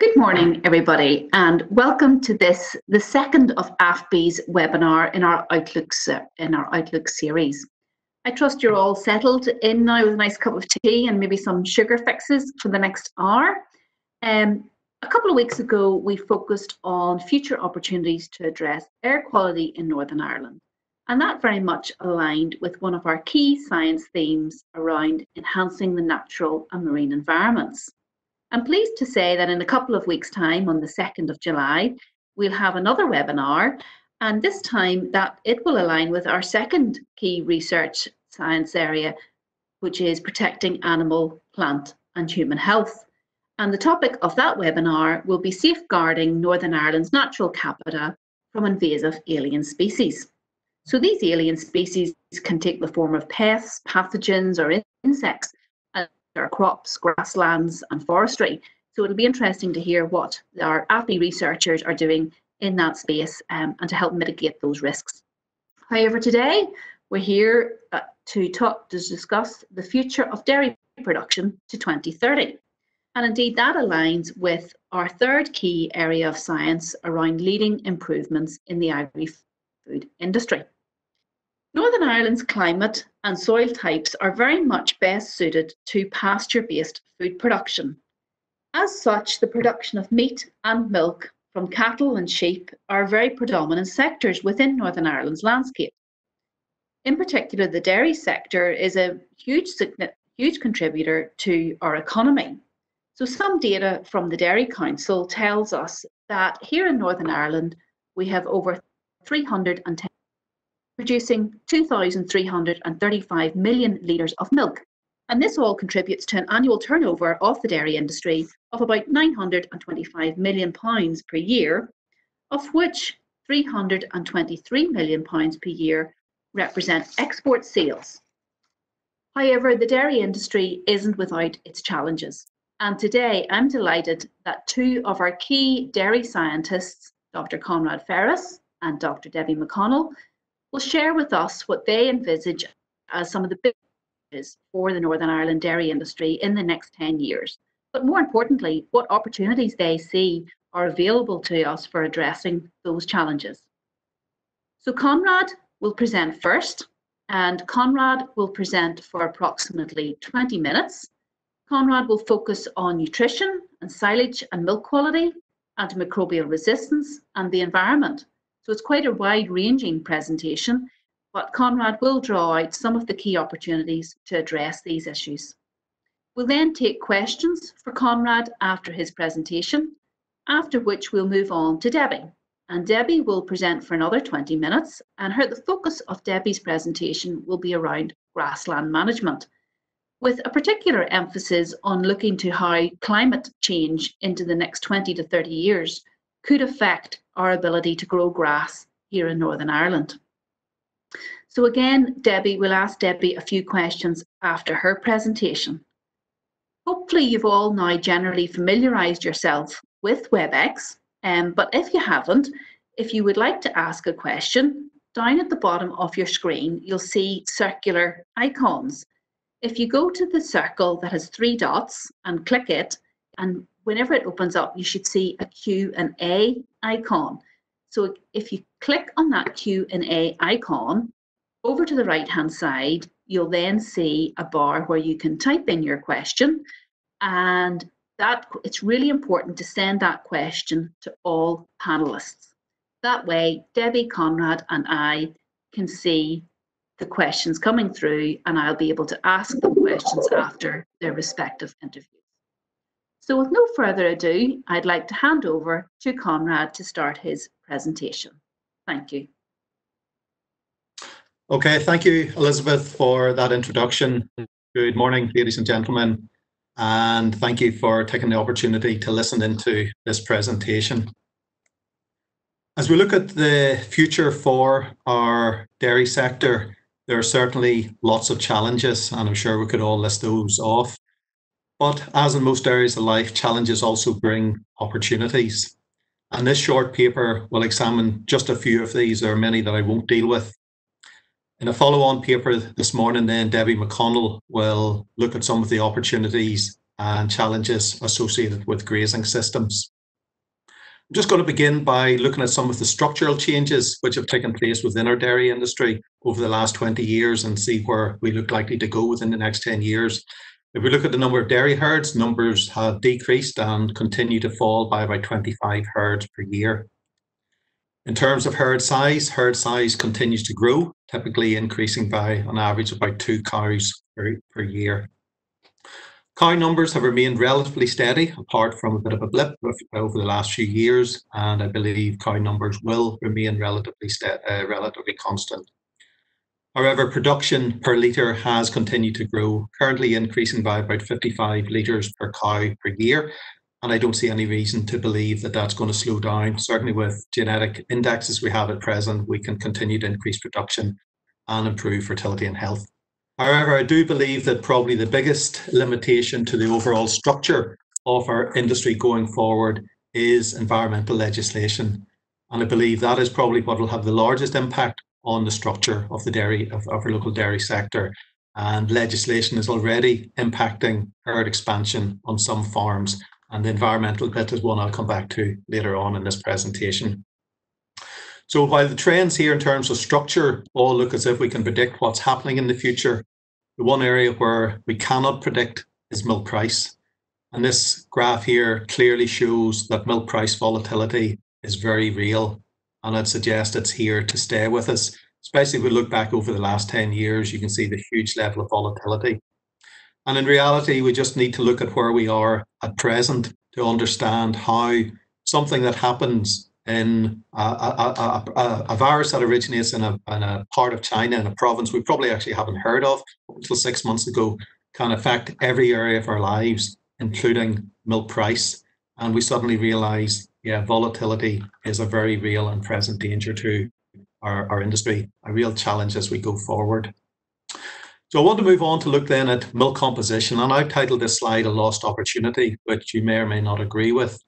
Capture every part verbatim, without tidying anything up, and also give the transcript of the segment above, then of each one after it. Good morning, everybody, and welcome to this, the second of A F B I's webinar in our Outlooks, uh, in our Outlook series. I trust you're all settled in now with a nice cup of tea and maybe some sugar fixes for the next hour. Um, a couple of weeks ago, we focused on future opportunities to address air quality in Northern Ireland, and that very much aligned with one of our key science themes around enhancing the natural and marine environments. I'm pleased to say that in a couple of weeks' time, on the second of July, we'll have another webinar, and this time that it will align with our second key research science area, which is protecting animal, plant and human health. And the topic of that webinar will be safeguarding Northern Ireland's natural capita from invasive alien species. So these alien species can take the form of pests, pathogens or insects, our crops, grasslands and forestry. So it'll be interesting to hear what our A F B I researchers are doing in that space um, and to help mitigate those risks. However, today we're here uh, to talk to discuss the future of dairy production to twenty thirty. And indeed that aligns with our third key area of science around leading improvements in the agri-food industry. Northern Ireland's climate and soil types are very much best suited to pasture-based food production. As such, the production of meat and milk from cattle and sheep are very predominant sectors within Northern Ireland's landscape. In particular, the dairy sector is a huge, huge contributor to our economy. So some data from the Dairy Council tells us that here in Northern Ireland, we have over three hundred and ten producing two thousand three hundred and thirty-five million litres of milk. And this all contributes to an annual turnover of the dairy industry of about nine hundred and twenty-five million pounds per year, of which three hundred and twenty-three million pounds per year represent export sales. However, the dairy industry isn't without its challenges. And today I'm delighted that two of our key dairy scientists, Doctor Conrad Ferris and Doctor Debbie McConnell, will share with us what they envisage as some of the big challenges for the Northern Ireland dairy industry in the next ten years, but more importantly, what opportunities they see are available to us for addressing those challenges. So Conrad will present first, and Conrad will present for approximately twenty minutes. Conrad will focus on nutrition and silage and milk quality, antimicrobial resistance and the environment. So it's quite a wide-ranging presentation, but Conrad will draw out some of the key opportunities to address these issues. We'll then take questions for Conrad after his presentation, after which we'll move on to Debbie. And Debbie will present for another twenty minutes, and her, the focus of Debbie's presentation will be around grassland management, with a particular emphasis on looking to how climate change into the next twenty to thirty years could affect our ability to grow grass here in Northern Ireland. So again, Debbie will ask Debbie a few questions after her presentation. Hopefully you've all now generally familiarised yourself with WebEx, um, but if you haven't, if you would like to ask a question, down at the bottom of your screen, you'll see circular icons. If you go to the circle that has three dots and click it, and whenever it opens up, you should see a Q and A icon. So if you click on that Q and A icon, over to the right-hand side, you'll then see a bar where you can type in your question. And that it's really important to send that question to all panelists. That way, Debbie, Conrad, and I can see the questions coming through, and I'll be able to ask them questions after their respective interviews. So with no further ado, I'd like to hand over to Conrad to start his presentation. Thank you. Okay, thank you, Elizabeth, for that introduction. Good morning, ladies and gentlemen, and thank you for taking the opportunity to listen into this presentation. As we look at the future for our dairy sector, there are certainly lots of challenges, and I'm sure we could all list those off. But as in most areas of life, challenges also bring opportunities. And this short paper will examine just a few of these. There are many that I won't deal with. In a follow-on paper this morning, then Debbie McConnell will look at some of the opportunities and challenges associated with grazing systems. I'm just going to begin by looking at some of the structural changes which have taken place within our dairy industry over the last twenty years and see where we look likely to go within the next ten years. If we look at the number of dairy herds, numbers have decreased and continue to fall by about twenty-five herds per year. In terms of herd size, herd size continues to grow, typically increasing by on average about two cows per, per year. Cow numbers have remained relatively steady, apart from a bit of a blip over the last few years, and I believe cow numbers will remain relatively uh, relatively constant. However, production per litre has continued to grow, currently increasing by about fifty-five litres per cow per year, and I don't see any reason to believe that that's going to slow down. Certainly with genetic indexes we have at present, we can continue to increase production and improve fertility and health. However, I do believe that probably the biggest limitation to the overall structure of our industry going forward is environmental legislation. And I believe that is probably what will have the largest impact on the structure of the dairy, of, of our local dairy sector. And legislation is already impacting herd expansion on some farms. And the environmental bit is one I'll come back to later on in this presentation. So while the trends here in terms of structure all look as if we can predict what's happening in the future, the one area where we cannot predict is milk price. And this graph here clearly shows that milk price volatility is very real. And I'd suggest it's here to stay with us, especially if we look back over the last ten years, you can see the huge level of volatility. And in reality, we just need to look at where we are at present to understand how something that happens in a, a, a, a virus that originates in a, in a part of China, in a province we probably actually haven't heard of until six months ago, can affect every area of our lives, including milk price. And we suddenly realise, yeah, volatility is a very real and present danger to our, our industry, a real challenge as we go forward. So I want to move on to look then at milk composition. And I've titled this slide "A Lost Opportunity," which you may or may not agree with.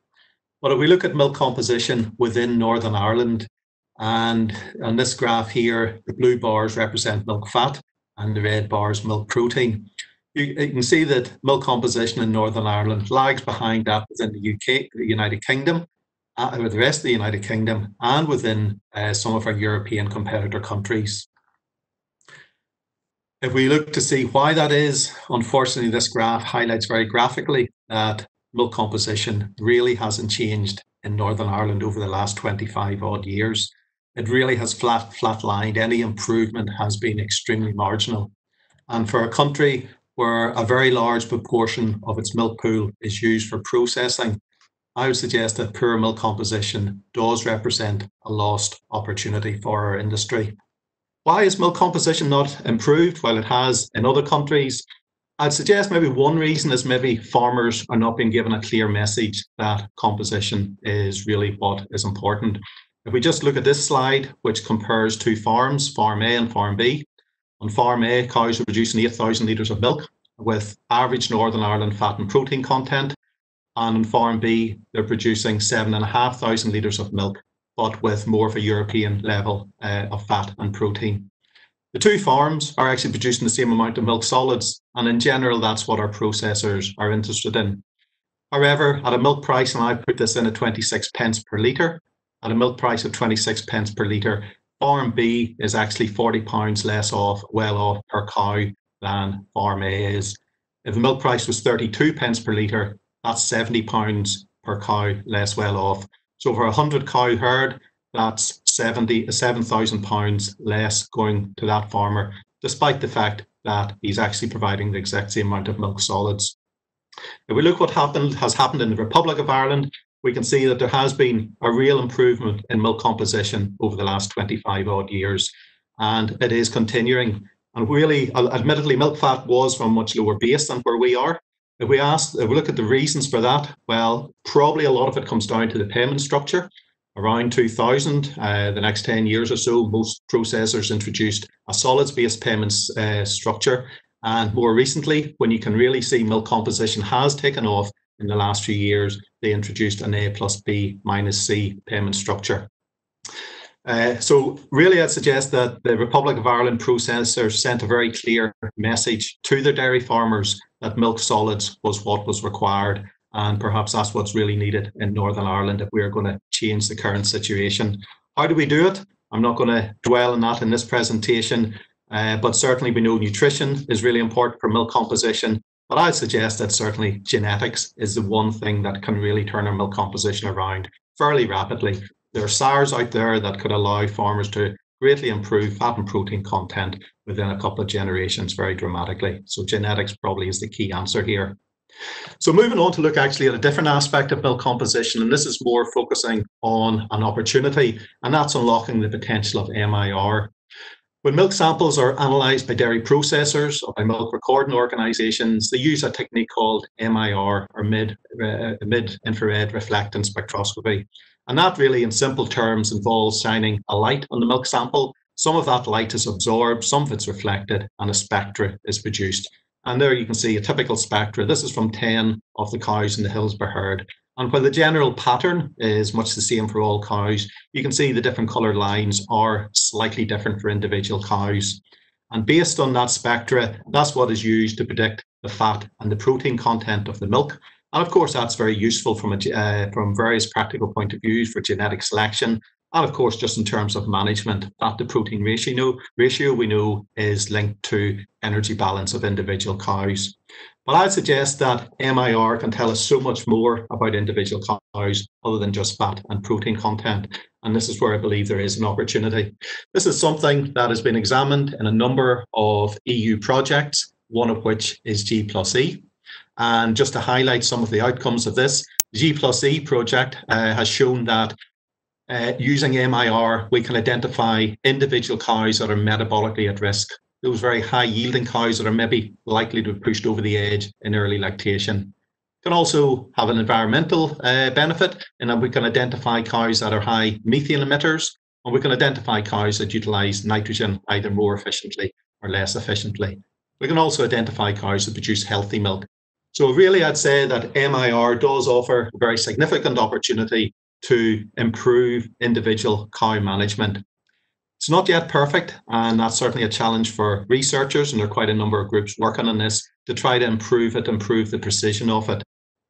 But if we look at milk composition within Northern Ireland, and on this graph here, the blue bars represent milk fat and the red bars milk protein. You, you can see that milk composition in Northern Ireland lags behind that within the U K, the United Kingdom, uh, or the rest of the United Kingdom, and within uh, some of our European competitor countries. If we look to see why that is, unfortunately, this graph highlights very graphically that milk composition really hasn't changed in Northern Ireland over the last twenty-five odd years. It really has flat, flatlined. Any improvement has been extremely marginal. And for a country where a very large proportion of its milk pool is used for processing, I would suggest that poor milk composition does represent a lost opportunity for our industry. Why is milk composition not improved? Well, it has in other countries. I'd suggest maybe one reason is maybe farmers are not being given a clear message that composition is really what is important. If we just look at this slide, which compares two farms, Farm A and Farm B. On Farm A, cows are producing eight thousand litres of milk with average Northern Ireland fat and protein content. And on Farm B, they're producing seven thousand five hundred litres of milk, but with more of a European level uh, of fat and protein. The two farms are actually producing the same amount of milk solids, and in general, that's what our processors are interested in. However, at a milk price, and I put this in at twenty-six pence per litre, at a milk price of twenty-six pence per litre, Farm B is actually forty pounds less off, well off per cow than Farm A is. If the milk price was thirty-two pence per litre, that's seventy pounds per cow less well off. So for a hundred cow herd, that's seven thousand pounds less going to that farmer, despite the fact that he's actually providing the exact same amount of milk solids. If we look what happened has happened in the Republic of Ireland, we can see that there has been a real improvement in milk composition over the last twenty-five odd years, and it is continuing. And really, admittedly, milk fat was from a much lower base than where we are. If we ask, if we look at the reasons for that, well, probably a lot of it comes down to the payment structure. Around two thousand, uh, the next ten years or so, most processors introduced a solids-based payments uh, structure. And more recently, when you can really see milk composition has taken off in the last few years, they introduced an A plus B minus C payment structure. Uh, so really, I'd suggest that the Republic of Ireland processors sent a very clear message to their dairy farmers that milk solids was what was required, and perhaps that's what's really needed in Northern Ireland if we are going to change the current situation. How do we do it? I'm not going to dwell on that in this presentation, uh, but certainly we know nutrition is really important for milk composition, but I suggest that certainly genetics is the one thing that can really turn our milk composition around fairly rapidly. There are SARS out there that could allow farmers to greatly improve fat and protein content within a couple of generations very dramatically. So genetics probably is the key answer here. So moving on to look actually at a different aspect of milk composition, and this is more focusing on an opportunity, and that's unlocking the potential of M I R. When milk samples are analysed by dairy processors or by milk recording organisations, they use a technique called M I R, or mid, uh, mid-infrared reflectance spectroscopy. And that really, in simple terms, involves shining a light on the milk sample. Some of that light is absorbed, some of it's reflected, and a spectra is produced. And there you can see a typical spectra. This is from ten of the cows in the Hillsborough herd. And while the general pattern is much the same for all cows, you can see the different colour lines are slightly different for individual cows. And based on that spectra, that's what is used to predict the fat and the protein content of the milk. And of course, that's very useful from, a, uh, from various practical point of views for genetic selection. And of course, just in terms of management, that the protein ratio, ratio we know is linked to energy balance of individual cows. But I suggest that M I R can tell us so much more about individual cows other than just fat and protein content. And this is where I believe there is an opportunity. This is something that has been examined in a number of E U projects, one of which is G plus E. And just to highlight some of the outcomes of this, G plus E project uh, has shown that Uh, using M I R, we can identify individual cows that are metabolically at risk, those very high-yielding cows that are maybe likely to be pushed over the edge in early lactation. Can also have an environmental uh, benefit in that we can identify cows that are high methane emitters, and we can identify cows that utilise nitrogen either more efficiently or less efficiently. We can also identify cows that produce healthy milk. So really, I'd say that M I R does offer a very significant opportunity to improve individual cow management. It's not yet perfect, and that's certainly a challenge for researchers, and there are quite a number of groups working on this to try to improve it, improve the precision of it.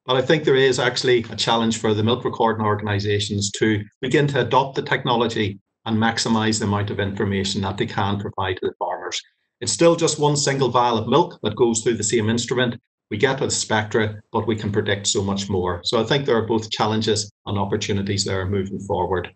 But I think there is actually a challenge for the milk recording organisations to begin to adopt the technology and maximise the amount of information that they can provide to the farmers. It's still just one single vial of milk that goes through the same instrument. We get with spectra, but we can predict so much more. So I think there are both challenges and opportunities there moving forward.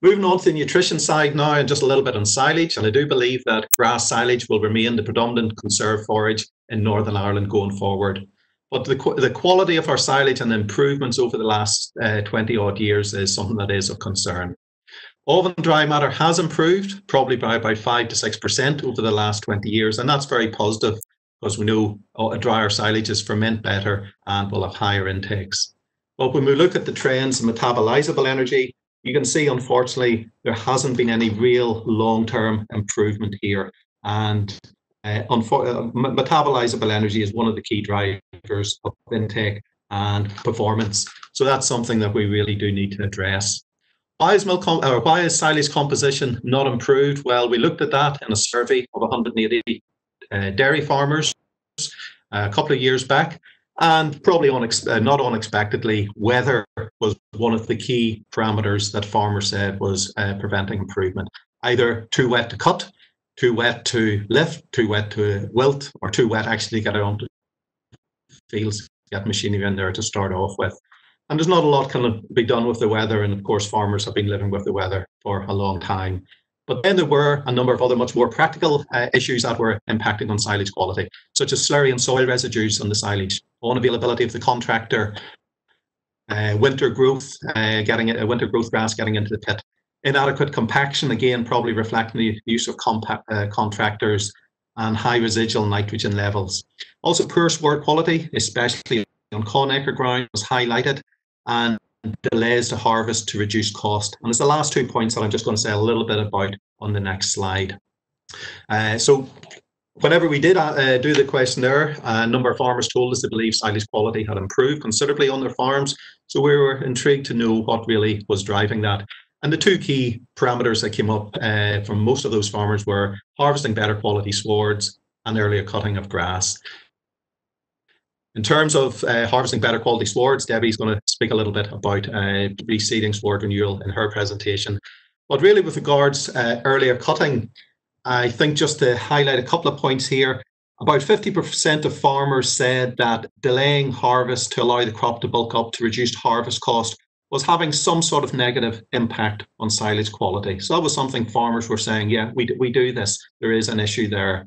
Moving on to the nutrition side now, and just a little bit on silage. And I do believe that grass silage will remain the predominant conserved forage in Northern Ireland going forward. But the, the quality of our silage and improvements over the last uh, twenty odd years is something that is of concern. Oven dry matter has improved, probably by about five to six percent over the last twenty years, and that's very positive, because we know a drier silages ferment better and will have higher intakes. But when we look at the trends in metabolizable energy, you can see, unfortunately, there hasn't been any real long-term improvement here. And uh, metabolizable energy is one of the key drivers of intake and performance. So that's something that we really do need to address. Why is, milk or why is silage composition not improved? Well, we looked at that in a survey of one hundred eighty Uh, dairy farmers uh, a couple of years back, and probably unex uh, not unexpectedly, weather was one of the key parameters that farmers said was uh, preventing improvement. Either too wet to cut, too wet to lift, too wet to wilt, or too wet actually get it onto fields, get machinery in there to start off with. And there's not a lot can be done with the weather, and of course farmers have been living with the weather for a long time. But then there were a number of other much more practical uh, issues that were impacting on silage quality, such as slurry and soil residues on the silage, unavailability of the contractor, uh, winter growth, uh, getting uh, winter growth grass getting into the pit, inadequate compaction, again probably reflecting the use of compact, uh, contractors, and high residual nitrogen levels. Also poor soil quality, especially on con-acre ground, was highlighted, and delays to harvest to reduce cost. And it's the last two points that I'm just going to say a little bit about on the next slide. Uh, so whenever we did uh, do the questionnaire, a number of farmers told us they believe silage quality had improved considerably on their farms. So we were intrigued to know what really was driving that. And the two key parameters that came up uh, from most of those farmers were harvesting better quality swards and earlier cutting of grass. In terms of uh, harvesting better quality swards, Debbie's going to speak a little bit about uh, reseeding sward renewal in her presentation. But really, with regards uh, earlier cutting, I think just to highlight a couple of points here, about fifty percent of farmers said that delaying harvest to allow the crop to bulk up to reduce harvest cost was having some sort of negative impact on silage quality. So that was something farmers were saying, yeah, we, we do this. There is an issue there.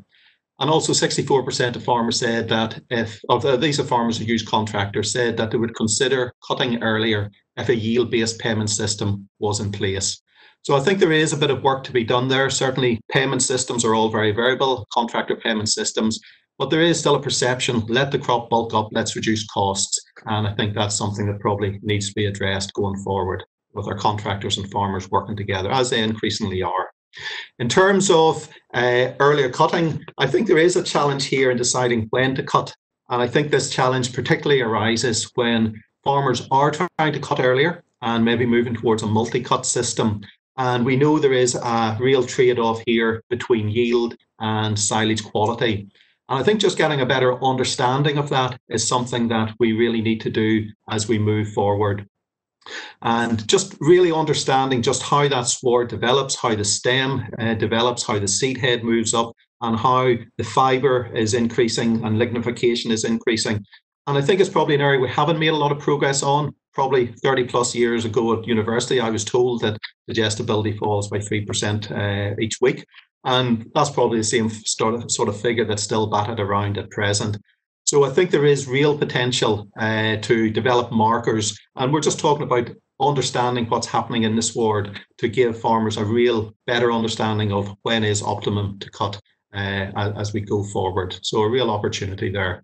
And also sixty-four percent of farmers said that if, of these are farmers who use contractors, said that they would consider cutting earlier if a yield-based payment system was in place. So I think there is a bit of work to be done there. Certainly payment systems are all very variable, contractor payment systems, but there is still a perception, let the crop bulk up, let's reduce costs. And I think that's something that probably needs to be addressed going forward with our contractors and farmers working together, as they increasingly are. In terms of uh, earlier cutting, I think there is a challenge here in deciding when to cut. And I think this challenge particularly arises when farmers are trying to cut earlier and maybe moving towards a multi-cut system. And we know there is a real trade-off here between yield and silage quality. And I think just getting a better understanding of that is something that we really need to do as we move forward. And just really understanding just how that sward develops, how the stem uh, develops, how the seed head moves up, and how the fibre is increasing and lignification is increasing. And I think it's probably an area we haven't made a lot of progress on. Probably thirty plus years ago at university, I was told that digestibility falls by three percent uh, each week. And that's probably the same sort of, sort of figure that's still batted around at present. So I think there is real potential uh, to develop markers, and we're just talking about understanding what's happening in the sward to give farmers a real better understanding of when is optimum to cut uh, as we go forward. So a real opportunity there.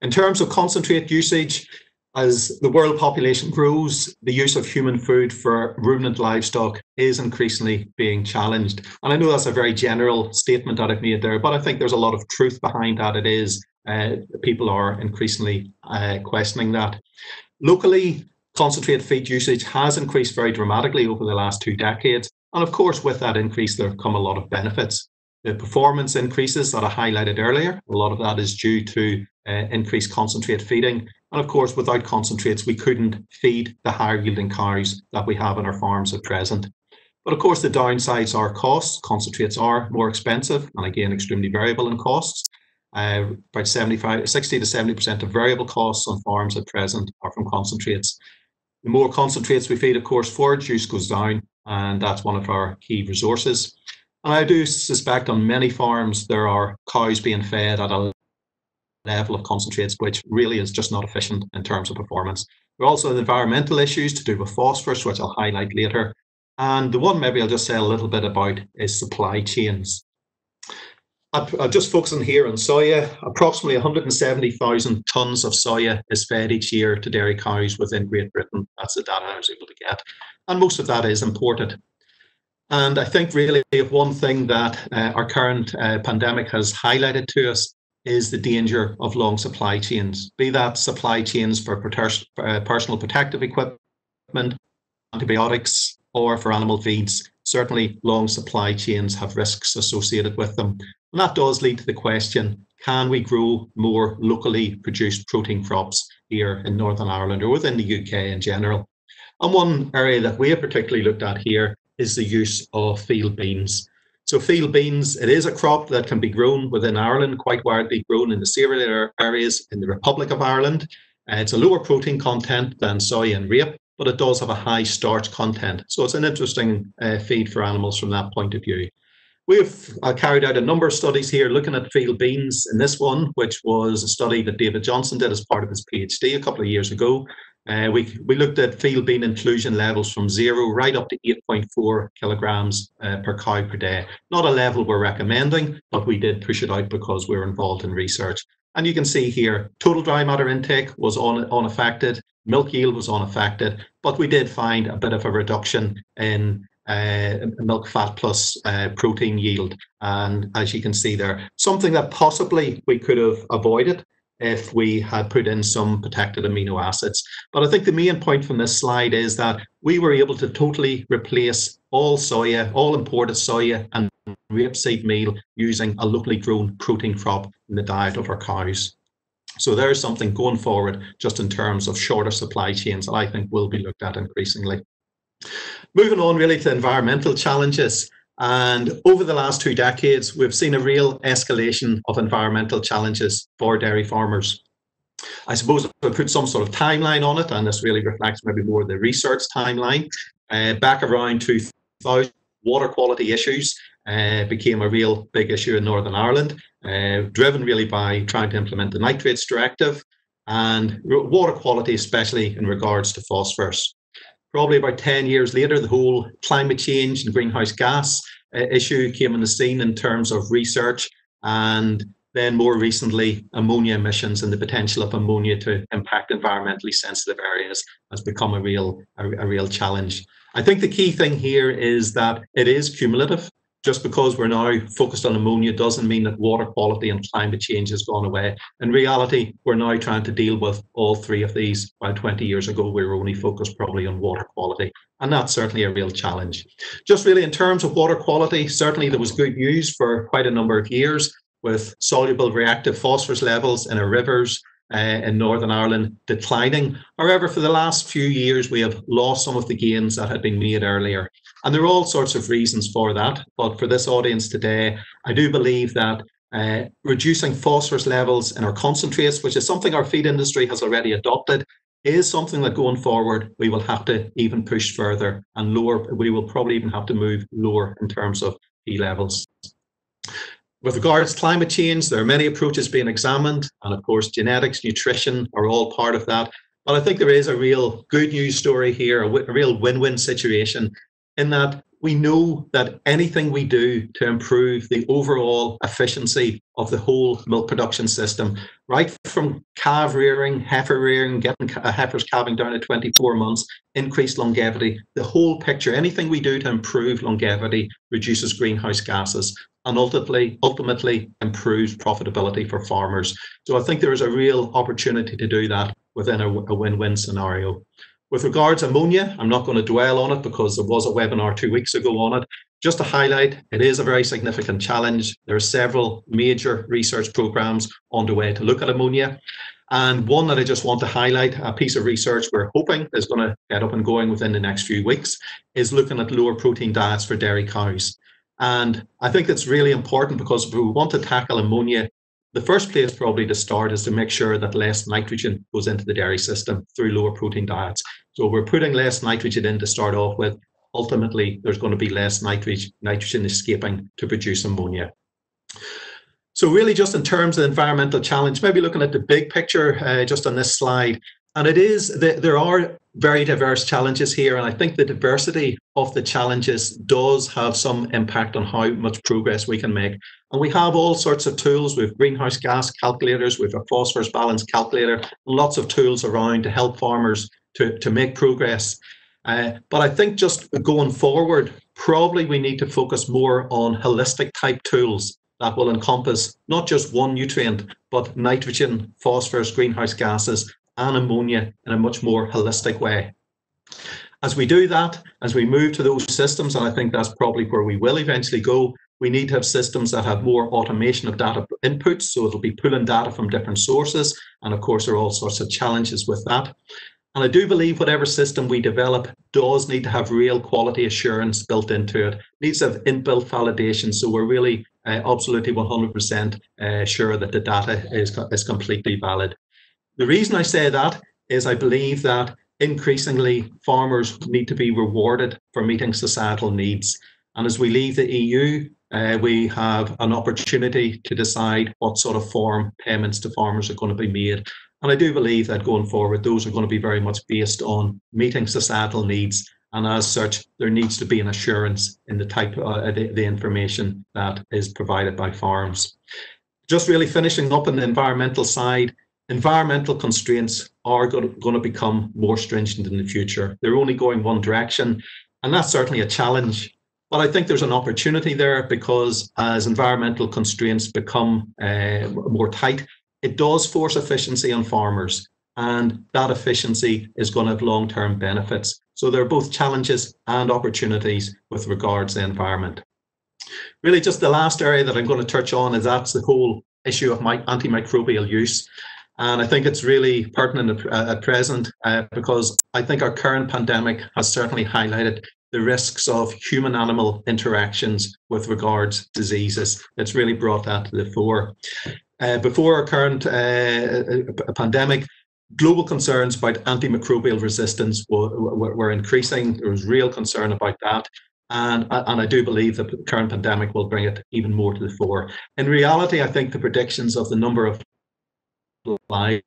In terms of concentrate usage, as the world population grows, the use of human food for ruminant livestock is increasingly being challenged. And I know that's a very general statement that I've made there, but I think there's a lot of truth behind that. It is. Uh, people are increasingly uh, questioning that. Locally, concentrate feed usage has increased very dramatically over the last two decades. And of course, with that increase, there have come a lot of benefits. The performance increases that I highlighted earlier, a lot of that is due to uh, increased concentrate feeding. And of course, without concentrates, we couldn't feed the higher yielding cows that we have in our farms at present. But of course, the downsides are costs. Concentrates are more expensive and again, extremely variable in costs. Uh, about sixty to seventy percent of variable costs on farms at present are from concentrates. The more concentrates we feed, of course, forage use goes down, and that's one of our key resources. And I do suspect on many farms there are cows being fed at a level of concentrates which really is just not efficient in terms of performance. There are also environmental issues to do with phosphorus, which I'll highlight later. And the one maybe I'll just say a little bit about is supply chains. I'm just focusing here on soya. Approximately one hundred seventy thousand tonnes of soya is fed each year to dairy cows within Great Britain. That's the data I was able to get. And most of that is imported. And I think really one thing that uh, our current uh, pandemic has highlighted to us is the danger of long supply chains, be that supply chains for personal protective equipment, antibiotics, or for animal feeds. Certainly long supply chains have risks associated with them. And that does lead to the question, can we grow more locally produced protein crops here in Northern Ireland or within the U K in general? And one area that we have particularly looked at here is the use of field beans. So field beans, it is a crop that can be grown within Ireland, quite widely grown in the cereal areas in the Republic of Ireland. Uh, it's a lower protein content than soya and rape, but it does have a high starch content. So it's an interesting uh, feed for animals from that point of view. We've uh, carried out a number of studies here looking at field beans in this one, which was a study that David Johnson did as part of his PhD a couple of years ago. Uh, we, we looked at field bean inclusion levels from zero right up to eight point four kilograms uh, per cow per day. Not a level we're recommending, but we did push it out because we were involved in research. And you can see here, total dry matter intake was un unaffected, milk yield was unaffected, but we did find a bit of a reduction in uh, milk fat plus uh, protein yield. And as you can see there, something that possibly we could have avoided if we had put in some protected amino acids. But I think the main point from this slide is that we were able to totally replace all soya, all imported soya and rapeseed meal using a locally grown protein crop in the diet of our cows. So there's something going forward just in terms of shorter supply chains that I think will be looked at increasingly. Moving on really to environmental challenges. And over the last two decades, we've seen a real escalation of environmental challenges for dairy farmers. I suppose if I put some sort of timeline on it, and this really reflects maybe more the research timeline, uh, back around two thousand, water quality issues uh, became a real big issue in Northern Ireland, uh, driven really by trying to implement the Nitrates Directive and water quality, especially in regards to phosphorus. Probably about ten years later, the whole climate change and greenhouse gas uh, issue came on the scene in terms of research, and then more recently, ammonia emissions and the potential of ammonia to impact environmentally sensitive areas has become a real, a, a real challenge. I think the key thing here is that it is cumulative. Just because we're now focused on ammonia doesn't mean that water quality and climate change has gone away. In reality, we're now trying to deal with all three of these. About twenty years ago, we were only focused probably on water quality, and that's certainly a real challenge. Just really in terms of water quality, certainly there was good news for quite a number of years with soluble reactive phosphorus levels in our rivers uh, in Northern Ireland declining. However, for the last few years, we have lost some of the gains that had been made earlier. And there are all sorts of reasons for that. But for this audience today, I do believe that uh, reducing phosphorus levels in our concentrates, which is something our feed industry has already adopted, is something that going forward, we will have to even push further and lower. We will probably even have to move lower in terms of P levels. With regards to climate change, there are many approaches being examined. And of course, genetics, nutrition are all part of that. But I think there is a real good news story here, a, a real win-win situation, in that we know that anything we do to improve the overall efficiency of the whole milk production system, right from calf rearing, heifer rearing, getting heifers calving down to twenty-four months, increased longevity, the whole picture, anything we do to improve longevity reduces greenhouse gases and ultimately, ultimately improves profitability for farmers. So I think there is a real opportunity to do that within a, a win-win scenario. With regards to ammonia, I'm not going to dwell on it because there was a webinar two weeks ago on it. Just to highlight, it is a very significant challenge. There are several major research programs underway to look at ammonia. And one that I just want to highlight, a piece of research we're hoping is going to get up and going within the next few weeks, is looking at lower protein diets for dairy cows. And I think that's really important because if we want to tackle ammonia, the first place probably to start is to make sure that less nitrogen goes into the dairy system through lower protein diets. So we're putting less nitrogen in to start off with. Ultimately, there's going to be less nitrogen, nitrogen escaping to produce ammonia. So really just in terms of environmental challenge, maybe looking at the big picture uh, just on this slide, and it is that there are very diverse challenges here. And I think the diversity of the challenges does have some impact on how much progress we can make. And we have all sorts of tools. We have greenhouse gas calculators, we have a phosphorus balance calculator, lots of tools around to help farmers to, to make progress. Uh, but I think just going forward, probably we need to focus more on holistic type tools that will encompass not just one nutrient, but nitrogen, phosphorus, greenhouse gases, and ammonia in a much more holistic way. As we do that, as we move to those systems, and I think that's probably where we will eventually go, we need to have systems that have more automation of data inputs, so it'll be pulling data from different sources, and of course there are all sorts of challenges with that. And I do believe whatever system we develop does need to have real quality assurance built into it. It needs to have inbuilt validation, so we're really uh, absolutely one hundred percent uh, sure that the data is, is completely valid. The reason I say that is I believe that increasingly farmers need to be rewarded for meeting societal needs. And as we leave the E U, uh, we have an opportunity to decide what sort of form payments to farmers are going to be made. And I do believe that going forward, those are going to be very much based on meeting societal needs. And as such, there needs to be an assurance in the type of uh, the, the information that is provided by farms. Just really finishing up on the environmental side, environmental constraints are going to, going to become more stringent in the future. They're only going one direction, and that's certainly a challenge. But I think there's an opportunity there because as environmental constraints become uh, more tight, it does force efficiency on farmers, and that efficiency is going to have long-term benefits. So there are both challenges and opportunities with regards to the environment. Really, just the last area that I'm going to touch on is that's the whole issue of my antimicrobial use. And I think it's really pertinent at present uh, because I think our current pandemic has certainly highlighted the risks of human-animal interactions with regards to diseases. It's really brought that to the fore. Uh, before our current uh, pandemic, global concerns about antimicrobial resistance were, were increasing. There was real concern about that. And, and I do believe that the current pandemic will bring it even more to the fore. In reality, I think the predictions of the number of lives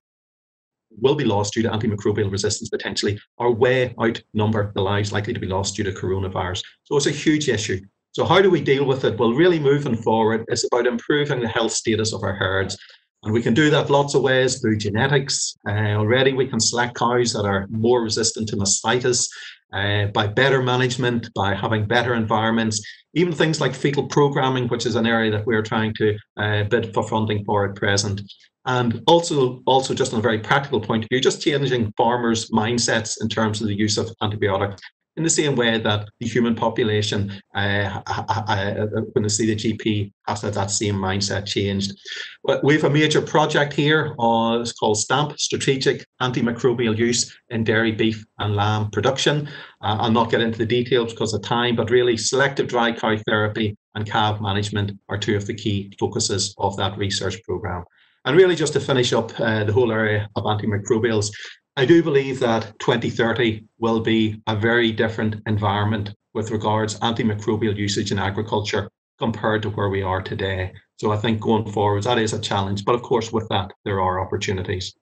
will be lost due to antimicrobial resistance potentially are way outnumber the lives likely to be lost due to coronavirus. So it's a huge issue. So how do we deal with it? Well, really moving forward, it's about improving the health status of our herds. And we can do that lots of ways through genetics. Uh, already we can select cows that are more resistant to mastitis uh, by better management, by having better environments, even things like fetal programming, which is an area that we're trying to uh, bid for funding for at present. And also, also just on a very practical point of view, just changing farmers' mindsets in terms of the use of antibiotics. In the same way that the human population, uh, uh, when they see the G P, has to have that same mindset changed. But we have a major project here, uh, it's called STAMP, Strategic Antimicrobial Use in Dairy, Beef and Lamb Production. Uh, I'll not get into the details because of time, but really selective dry cow therapy and calf management are two of the key focuses of that research programme. And really just to finish up uh, the whole area of antimicrobials, I do believe that twenty thirty will be a very different environment with regards antimicrobial usage in agriculture compared to where we are today. So I think going forward, that is a challenge. But of course, with that, there are opportunities.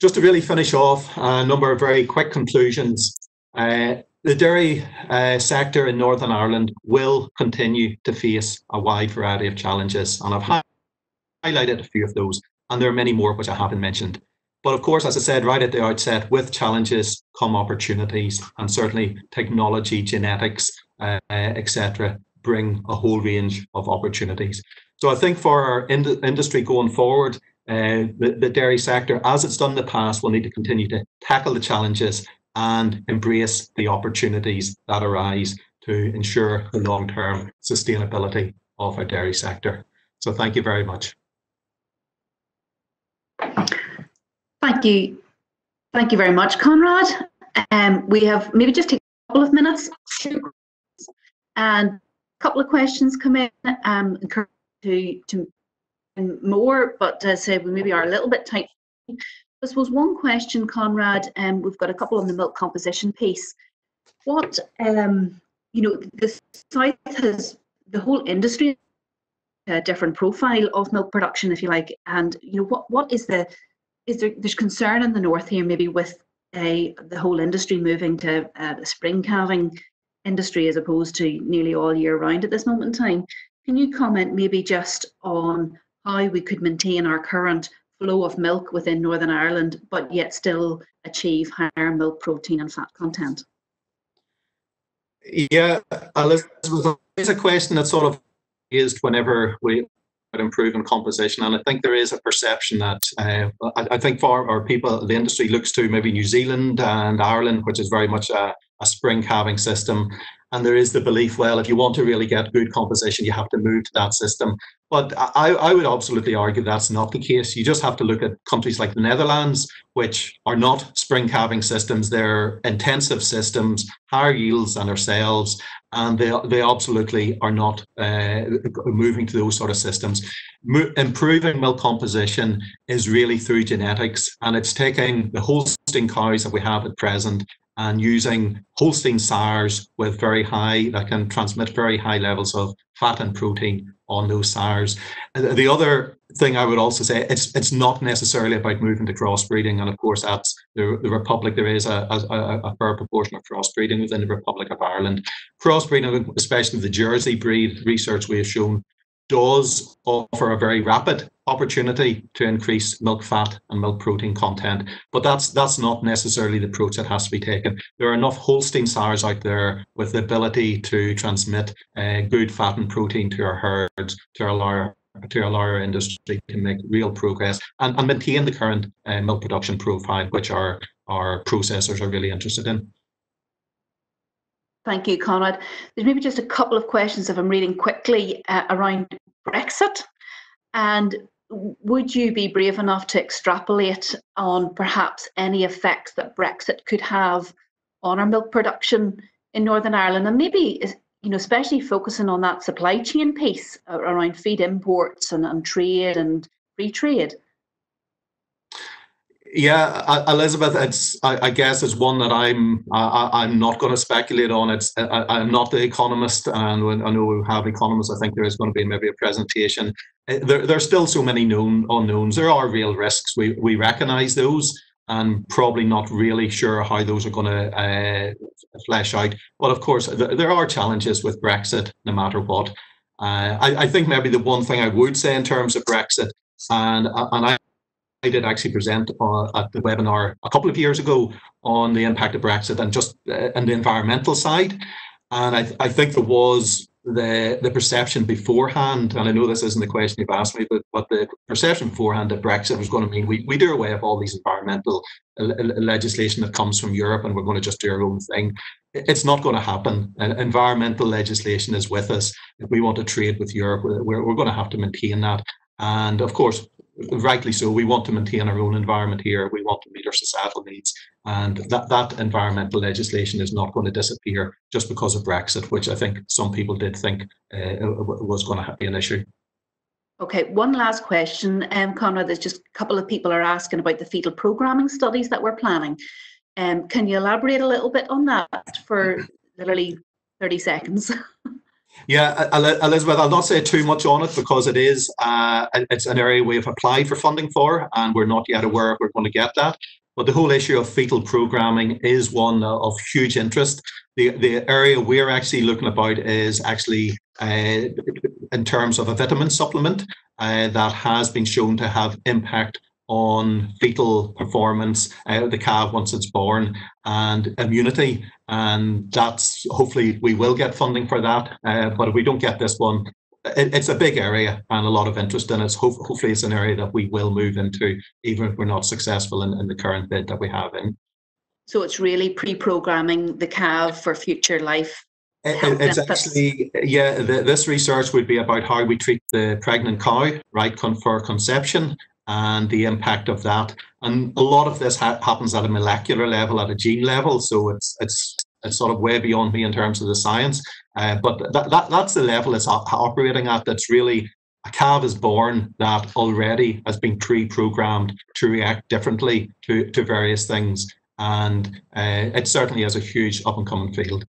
Just to really finish off, a number of very quick conclusions. Uh, the dairy uh, sector in Northern Ireland will continue to face a wide variety of challenges. And I've hi highlighted a few of those, and there are many more which I haven't mentioned. But of course, as I said right at the outset, with challenges come opportunities, and certainly technology, genetics, uh, et cetera, bring a whole range of opportunities. So I think for our ind industry going forward, uh, the, the dairy sector, as it's done in the past, will need to continue to tackle the challenges and embrace the opportunities that arise to ensure the long-term sustainability of our dairy sector. So thank you very much. Thank you. Thank you very much, Conrad. Um, we have maybe just a couple of minutes and a couple of questions come in. Um, to, to more, but as I said, we maybe are a little bit tight. I suppose one question, Conrad, and um, we've got a couple on the milk composition piece. What, um, you know, the South has, the whole industry, a different profile of milk production, if you like, and, you know, what what is the Is there, there's concern in the north here, maybe with a, the whole industry moving to uh, a spring calving industry as opposed to nearly all year round at this moment in time. Can you comment maybe just on how we could maintain our current flow of milk within Northern Ireland, but yet still achieve higher milk protein and fat content? Yeah, Elizabeth, it's a question that sort of is whenever we improving composition, and I think there is a perception that uh, I, I think for our people, the industry looks to maybe New Zealand and Ireland, which is very much a, a spring calving system, and there is the belief, well, if you want to really get good composition, you have to move to that system. But I, I would absolutely argue that's not the case. You just have to look at countries like the Netherlands, which are not spring calving systems. They're intensive systems, higher yields than ourselves, and they, they absolutely are not uh, moving to those sort of systems. Mo improving milk composition is really through genetics, and it's taking the Holstein cows that we have at present and using Holstein sires with very high, that can transmit very high levels of fat and protein on those sires. The other thing I would also say, it's it's not necessarily about moving to crossbreeding, and of course that's the, the Republic, there is a, a, a fair proportion of crossbreeding within the Republic of Ireland. Crossbreeding, especially the Jersey breed, research we have shown, does offer a very rapid opportunity to increase milk fat and milk protein content, but that's that's not necessarily the approach that has to be taken. There are enough Holstein sires out there with the ability to transmit uh, good fat and protein to our herds to allow to allow our industry to make real progress and, and maintain the current uh, milk production profile, which our our processors are really interested in. Thank you, Conrad. There's maybe just a couple of questions, if I'm reading quickly, uh, around Brexit. And would you be brave enough to extrapolate on perhaps any effects that Brexit could have on our milk production in Northern Ireland? And maybe, you know, especially focusing on that supply chain piece around feed imports and, and trade and free trade. Yeah, Elizabeth, it's, I guess it's one that I'm I, I'm not going to speculate on. It's I, I'm not the economist, and when I know we have economists, I think there is going to be maybe a presentation. There, there's still so many known unknowns. There are real risks. We we recognise those, and probably not really sure how those are going to uh, flesh out. But of course, th there are challenges with Brexit, no matter what. Uh, I, I think maybe the one thing I would say in terms of Brexit, and and I. I did actually present uh, at the webinar a couple of years ago on the impact of Brexit and just uh, and the environmental side. And I, th I think there was the, the perception beforehand, and I know this isn't the question you've asked me, but, but the perception beforehand that Brexit was going to mean we, we do away with all these environmental legislation that comes from Europe and we're going to just do our own thing. It's not going to happen. Environmental legislation is with us. If we want to trade with Europe, we're, we're going to have to maintain that. And of course, rightly so, we want to maintain our own environment here. We want to meet our societal needs, and that, that environmental legislation is not going to disappear just because of Brexit, which I think some people did think uh, was going to be an issue. Okay, one last question, um, Conrad. There's just a couple of people are asking about the fetal programming studies that we're planning. Um, can you elaborate a little bit on that for literally thirty seconds? Yeah, Elizabeth, I'll not say too much on it because it is uh, it's an area we've applied for funding for, and we're not yet aware if we're going to get that. But the whole issue of fetal programming is one of huge interest. The the area we're actually looking about is actually uh, in terms of a vitamin supplement uh, that has been shown to have impact on fetal performance, uh, the calf once it's born, and immunity, and that's hopefully we will get funding for that. Uh, but if we don't get this one, it, it's a big area and a lot of interest in it. Ho hopefully, it's an area that we will move into, even if we're not successful in, in the current bid that we have in. So it's really pre-programming the calf for future life. It's actually, yeah, the, this research would be about how we treat the pregnant cow, right, con for conception, and the impact of that. And a lot of this ha happens at a molecular level, at a gene level, so it's it's it's sort of way beyond me in terms of the science, uh, but that, that that's the level it's operating at. That's really, a calf is born that already has been pre-programmed to react differently to to various things, and uh, it certainly is a huge up-and-coming field.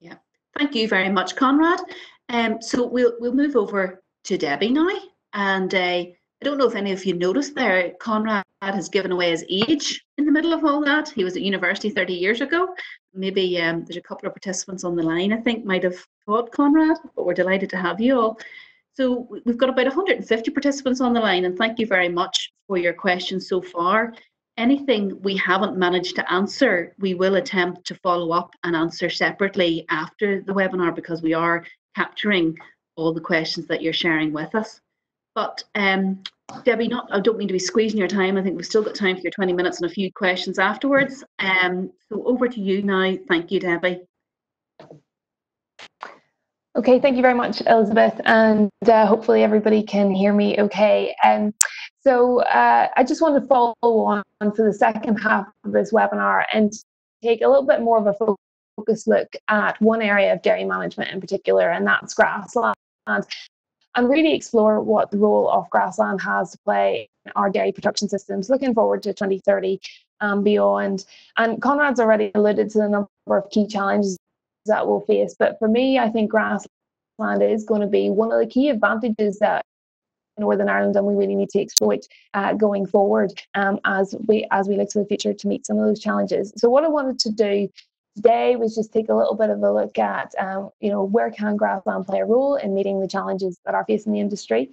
Yeah, thank you very much, Conrad. Um, so we'll we'll move over to Debbie now, and uh, I don't know if any of you noticed there, Conrad has given away his age in the middle of all that. He was at university thirty years ago. Maybe um, there's a couple of participants on the line, I think, might have thought Conrad, but we're delighted to have you all. So we've got about one hundred and fifty participants on the line, and thank you very much for your questions so far. Anything we haven't managed to answer, we will attempt to follow up and answer separately after the webinar, because we are capturing all the questions that you're sharing with us. But um, Debbie, not, I don't mean to be squeezing your time. I think we've still got time for your twenty minutes and a few questions afterwards. Um, so over to you now. Thank you, Debbie. Okay, thank you very much, Elizabeth. And uh, hopefully everybody can hear me okay. Um, so uh, I just want to follow on to the second half of this webinar and take a little bit more of a focus look at one area of dairy management in particular, and that's grassland, and really explore what the role of grassland has to play in our dairy production systems, looking forward to twenty thirty and beyond. And Conrad's already alluded to the number of key challenges that we'll face, but for me, I think grassland is going to be one of the key advantages that Northern Ireland and we really need to exploit uh, going forward um, as we as we look to the future to meet some of those challenges. So what I wanted to do today was just take a little bit of a look at, um, you know, where can grassland play a role in meeting the challenges that are facing the industry?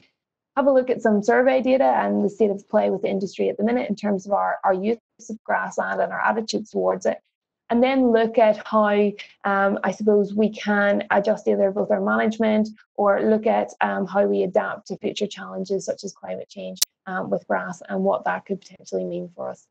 Have a look at some survey data and the state of play with the industry at the minute in terms of our, our use of grassland and our attitudes towards it. And then look at how, um, I suppose, we can adjust either both our management or look at um, how we adapt to future challenges such as climate change um, with grass and what that could potentially mean for us.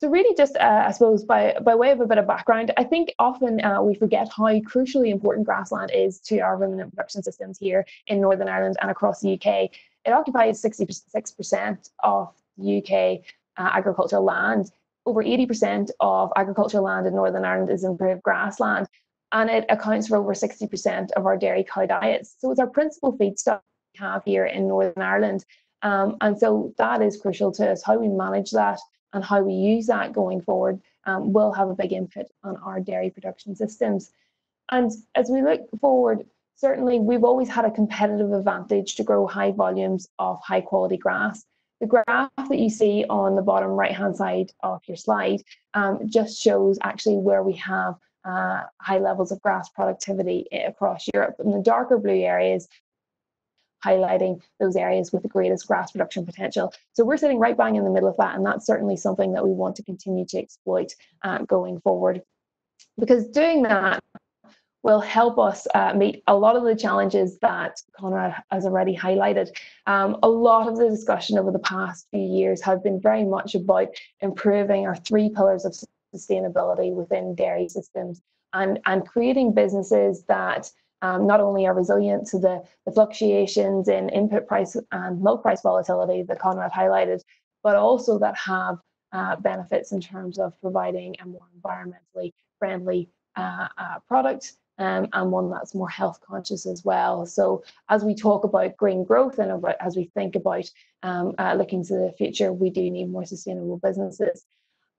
So really just, uh, I suppose, by, by way of a bit of background, I think often uh, we forget how crucially important grassland is to our ruminant production systems here in Northern Ireland and across the U K. It occupies sixty-six percent of U K uh, agricultural land. Over eighty percent of agricultural land in Northern Ireland is improved grassland, and it accounts for over sixty percent of our dairy cow diets. So it's our principal feedstock we have here in Northern Ireland. Um, and so that is crucial to us. How we manage that and how we use that going forward um, will have a big input on our dairy production systems. And as we look forward, certainly we've always had a competitive advantage to grow high volumes of high quality grass. The graph that you see on the bottom right hand side of your slide um, just shows actually where we have uh, high levels of grass productivity across Europe. And the darker blue areas highlighting those areas with the greatest grass production potential. So we're sitting right bang in the middle of that, and that's certainly something that we want to continue to exploit uh, going forward, because doing that will help us uh, meet a lot of the challenges that Conrad has already highlighted. Um, a lot of the discussion over the past few years have been very much about improving our three pillars of sustainability within dairy systems, and, and creating businesses that Um, not only are resilient to the, the fluctuations in input price and milk price volatility that Conrad highlighted, but also that have uh, benefits in terms of providing a more environmentally friendly uh, uh, product um, and one that's more health conscious as well. So as we talk about green growth and about, as we think about um, uh, looking to the future, we do need more sustainable businesses.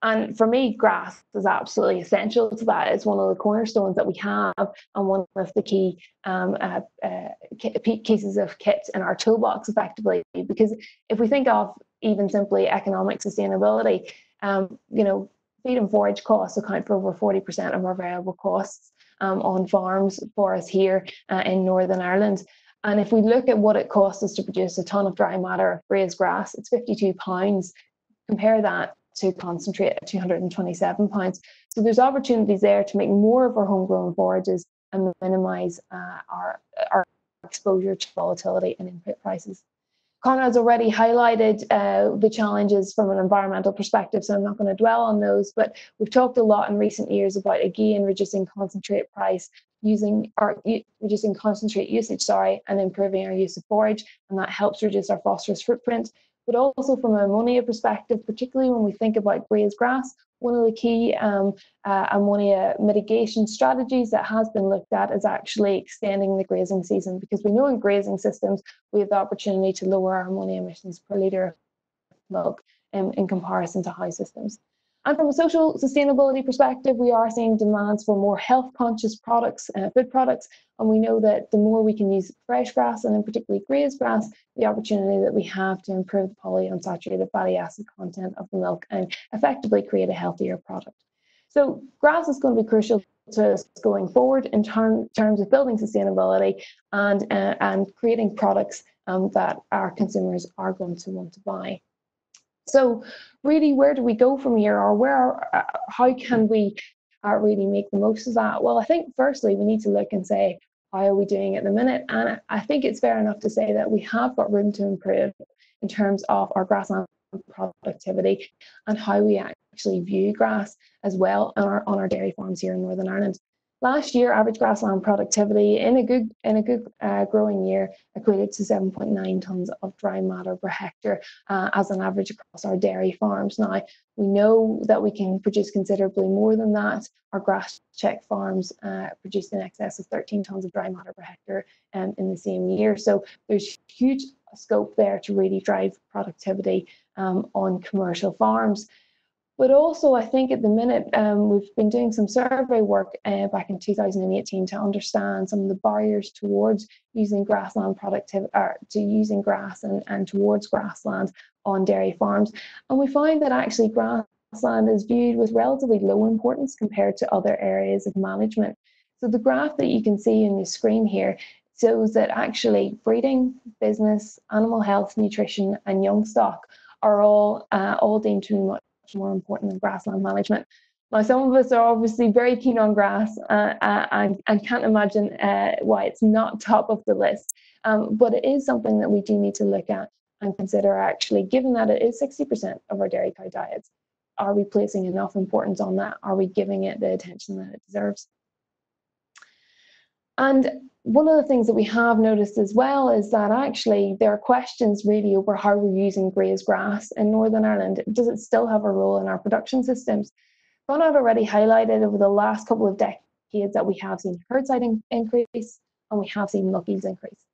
And for me, grass is absolutely essential to that. It's one of the cornerstones that we have, and one of the key um, uh, uh, pieces of kit in our toolbox, effectively. Because if we think of even simply economic sustainability, um, you know, feed and forage costs account for over forty percent of our variable costs um, on farms for us here uh, in Northern Ireland. And if we look at what it costs us to produce a tonne of dry matter of raised grass, it's fifty-two pounds. Compare that to concentrate at two hundred and twenty-seven pounds. So there's opportunities there to make more of our homegrown forages and minimise uh, our, our exposure to volatility and input prices. Conrad's already highlighted uh, the challenges from an environmental perspective, so I'm not going to dwell on those, but we've talked a lot in recent years about, again, reducing concentrate price, using our, reducing concentrate usage, sorry, and improving our use of forage, and that helps reduce our phosphorus footprint. But also from an ammonia perspective, particularly when we think about grazed grass, one of the key um, uh, ammonia mitigation strategies that has been looked at is actually extending the grazing season, because we know in grazing systems, we have the opportunity to lower our ammonia emissions per litre of milk um, in comparison to house systems. And from a social sustainability perspective, we are seeing demands for more health-conscious products, uh, food products, and we know that the more we can use fresh grass, and in particularly grazed grass, the opportunity that we have to improve the polyunsaturated fatty acid content of the milk and effectively create a healthier product. So grass is going to be crucial to us going forward in term, terms of building sustainability and, uh, and creating products um, that our consumers are going to want to buy. So really, where do we go from here, or where, uh, how can we uh, really make the most of that? Well, I think firstly, we need to look and say, how are we doing at the minute? And I think it's fair enough to say that we have got room to improve in terms of our grassland productivity and how we actually view grass as well on our, on our dairy farms here in Northern Ireland. Last year, average grassland productivity in a good, in a good uh, growing year equated to seven point nine tonnes of dry matter per hectare uh, as an average across our dairy farms. Now, we know that we can produce considerably more than that. Our grass check farms uh, produced in excess of thirteen tonnes of dry matter per hectare um, in the same year. So there's huge scope there to really drive productivity um, on commercial farms. But also, I think at the minute, um, we've been doing some survey work uh, back in two thousand eighteen to understand some of the barriers towards using grassland productivity, or to using grass and, and towards grassland on dairy farms. And we find that actually grassland is viewed with relatively low importance compared to other areas of management. So the graph that you can see on your screen here shows that actually breeding, business, animal health, nutrition, and young stock are all, uh, all deemed to be much more important than grassland management. Now, some of us are obviously very keen on grass uh, uh, and, and can't imagine uh, why it's not top of the list, um, but it is something that we do need to look at and consider actually, given that it is sixty percent of our dairy cow diets. Are we placing enough importance on that? Are we giving it the attention that it deserves? And One of the things that we have noticed as well is that actually there are questions really over how we're using grazed grass in Northern Ireland. Does it still have a role in our production systems? Conrad already highlighted over the last couple of decades that we have seen herd side in increase and we have seen milk yields increase.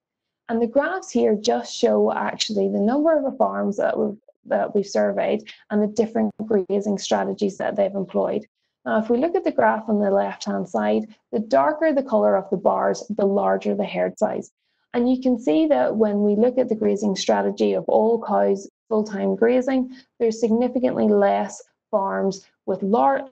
And the graphs here just show actually the number of farms that we've, that we've surveyed and the different grazing strategies that they've employed. Now, if we look at the graph on the left-hand side, the darker the colour of the bars, the larger the herd size. And you can see that when we look at the grazing strategy of all cows full-time grazing, there's significantly less farms with lar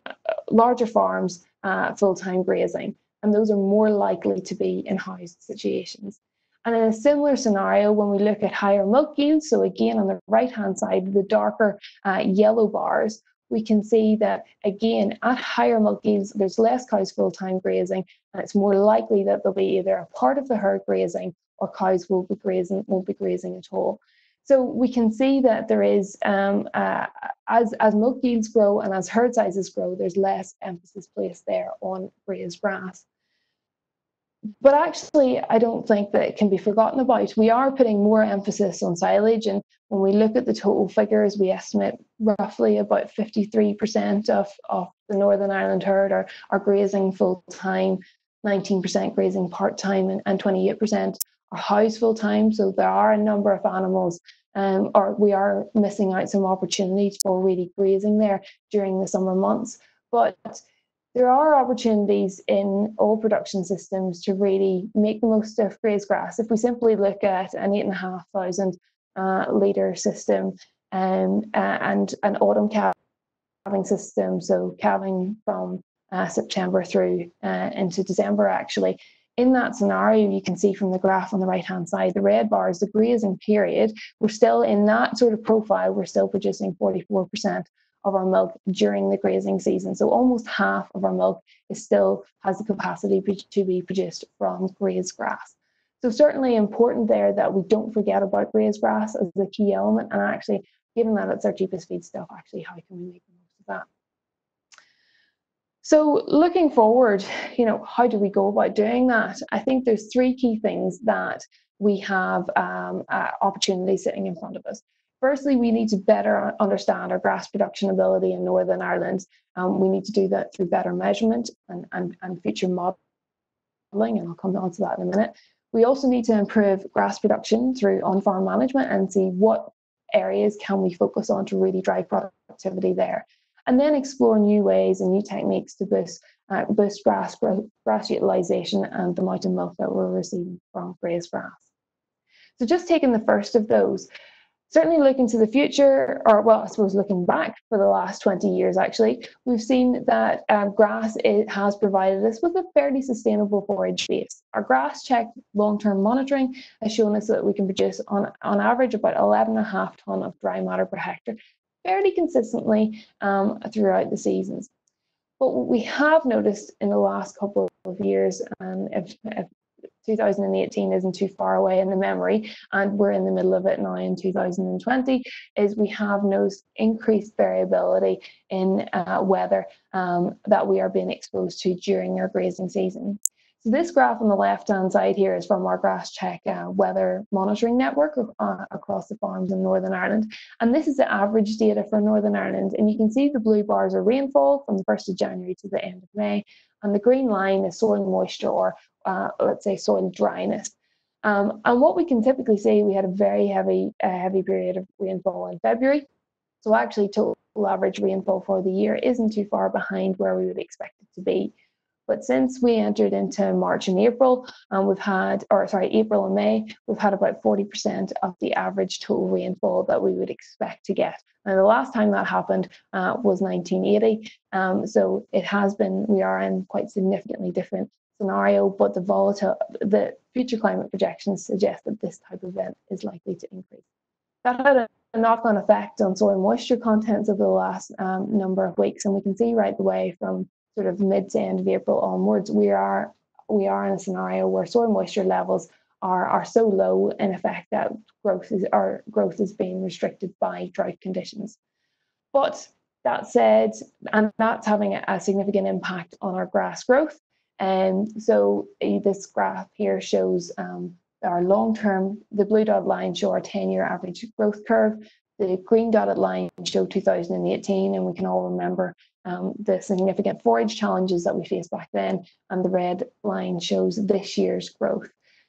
larger farms uh, full-time grazing. And those are more likely to be in housed situations. And in a similar scenario, when we look at higher milk yields, so again on the right-hand side, the darker uh, yellow bars, we can see that, again, at higher milk yields, there's less cows full-time grazing, and it's more likely that they'll be either a part of the herd grazing or cows will be grazing, won't be grazing at all. So we can see that there is, um, uh, as, as milk yields grow and as herd sizes grow, there's less emphasis placed there on grazed grass. But actually, I don't think that it can be forgotten about. We are putting more emphasis on silage, and when we look at the total figures, we estimate roughly about fifty-three percent of, of the Northern Ireland herd are, are grazing full-time, nineteen percent grazing part-time, and, and twenty-eight percent are housed full-time. So there are a number of animals, um, or we are missing out some opportunities for really grazing there during the summer months. But there are opportunities in all production systems to really make the most of grazed grass. If we simply look at an eight and a half thousand uh, litre system um, uh, and an autumn calving system, so calving from uh, September through uh, into December actually, in that scenario, you can see from the graph on the right-hand side, the red bar is the grazing period. We're still in that sort of profile, we're still producing forty-four percent of our milk during the grazing season. So almost half of our milk is still has the capacity to be produced from grazed grass. So certainly important there that we don't forget about grazed grass as a key element, and actually, given that it's our cheapest feedstuff, actually, how can we make the most of that? So looking forward, you know, how do we go about doing that? I think there's three key things that we have um, uh, opportunities sitting in front of us. Firstly, we need to better understand our grass production ability in Northern Ireland. Um, we need to do that through better measurement and, and, and future modelling, and I'll come on to that in a minute. We also need to improve grass production through on-farm management and see what areas can we focus on to really drive productivity there. And then explore new ways and new techniques to boost, uh, boost grass, grass utilisation and the amount of milk that we're receiving from grazed grass. So just taking the first of those, certainly looking to the future, or well, I suppose looking back for the last twenty years, actually, we've seen that um, grass it has provided us with a fairly sustainable forage base. Our grass check long-term monitoring has shown us that we can produce on, on average about eleven and a half tonne of dry matter per hectare fairly consistently um, throughout the seasons. But what we have noticed in the last couple of years, and if, if two thousand eighteen isn't too far away in the memory, and we're in the middle of it now in two thousand twenty, is we have noticed increased variability in uh, weather um, that we are being exposed to during our grazing season. So this graph on the left-hand side here is from our grass check uh, weather monitoring network uh, across the farms in Northern Ireland. And this is the average data for Northern Ireland. And you can see the blue bars are rainfall from the first of January to the end of May. And the green line is soil moisture, or uh, let's say soil dryness. Um, and what we can typically see, we had a very heavy, uh, heavy period of rainfall in February. So actually total average rainfall for the year isn't too far behind where we would expect it to be. But since we entered into March and April, um, we've had, or sorry, April and May, we've had about forty percent of the average total rainfall that we would expect to get. Now, the last time that happened uh, was nineteen eighty. Um, so it has been, we are in quite significantly different scenario, but the volatile, the future climate projections suggest that this type of event is likely to increase. That had a knock-on effect on soil moisture contents over the last um, number of weeks. And we can see right away from sort of mid to end of April onwards, we are we are in a scenario where soil moisture levels are are so low in effect that growth is our growth is being restricted by drought conditions. But that said, and that's having a, a significant impact on our grass growth. Um, so uh, this graph here shows um, our long-term, the blue dotted line show our ten-year average growth curve, the green dotted line show two thousand eighteen, and we can all remember um, the significant forage challenges that we faced back then, and the red line shows this year's growth.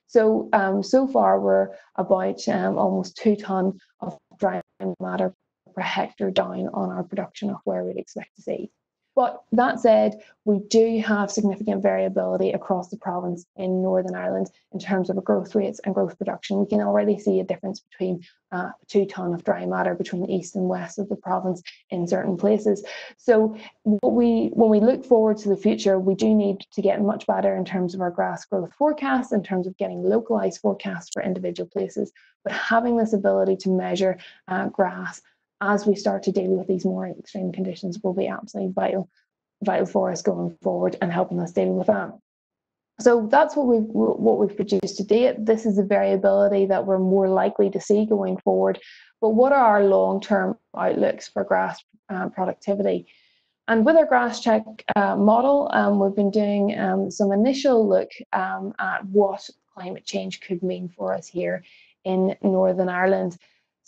So, um, so far we're about um, almost two tonne of dry matter per hectare down on our production of where we'd expect to see. But that said, we do have significant variability across the province in Northern Ireland in terms of growth rates and growth production. We can already see a difference between uh, two tonne of dry matter between east and west of the province in certain places. So what we, when we look forward to the future, we do need to get much better in terms of our grass growth forecasts, in terms of getting localised forecasts for individual places. But having this ability to measure uh, grass as we start to deal with these more extreme conditions will be absolutely vital, vital for us going forward and helping us deal with that. So that's what we've, what we've produced to date. This is the variability that we're more likely to see going forward. But what are our long-term outlooks for grass uh, productivity? And with our grass check uh, model, um, we've been doing um, some initial look um, at what climate change could mean for us here in Northern Ireland.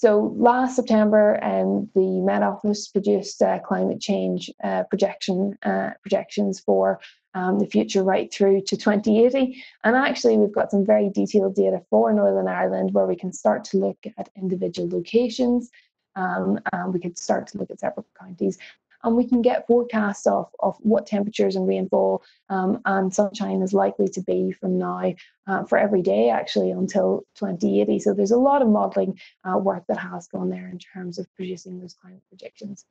So last September, um, the Met Office produced uh, climate change uh, projection uh, projections for um, the future right through to twenty eighty. And actually, we've got some very detailed data for Northern Ireland where we can start to look at individual locations. Um, and we could start to look at separate counties. And we can get forecasts of, of what temperatures and rainfall um, and sunshine is likely to be from now uh, for every day, actually, until twenty eighty. So there's a lot of modelling uh, work that has gone there in terms of producing those climate predictions.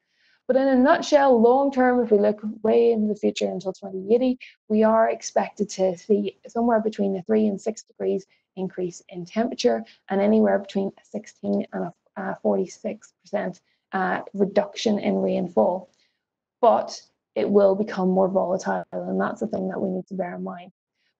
But in a nutshell, long term, if we look way into the future until twenty eighty, we are expected to see somewhere between a three and six degrees increase in temperature and anywhere between a sixteen and a forty-six percent uh, reduction in rainfall. But it will become more volatile, and that's the thing that we need to bear in mind.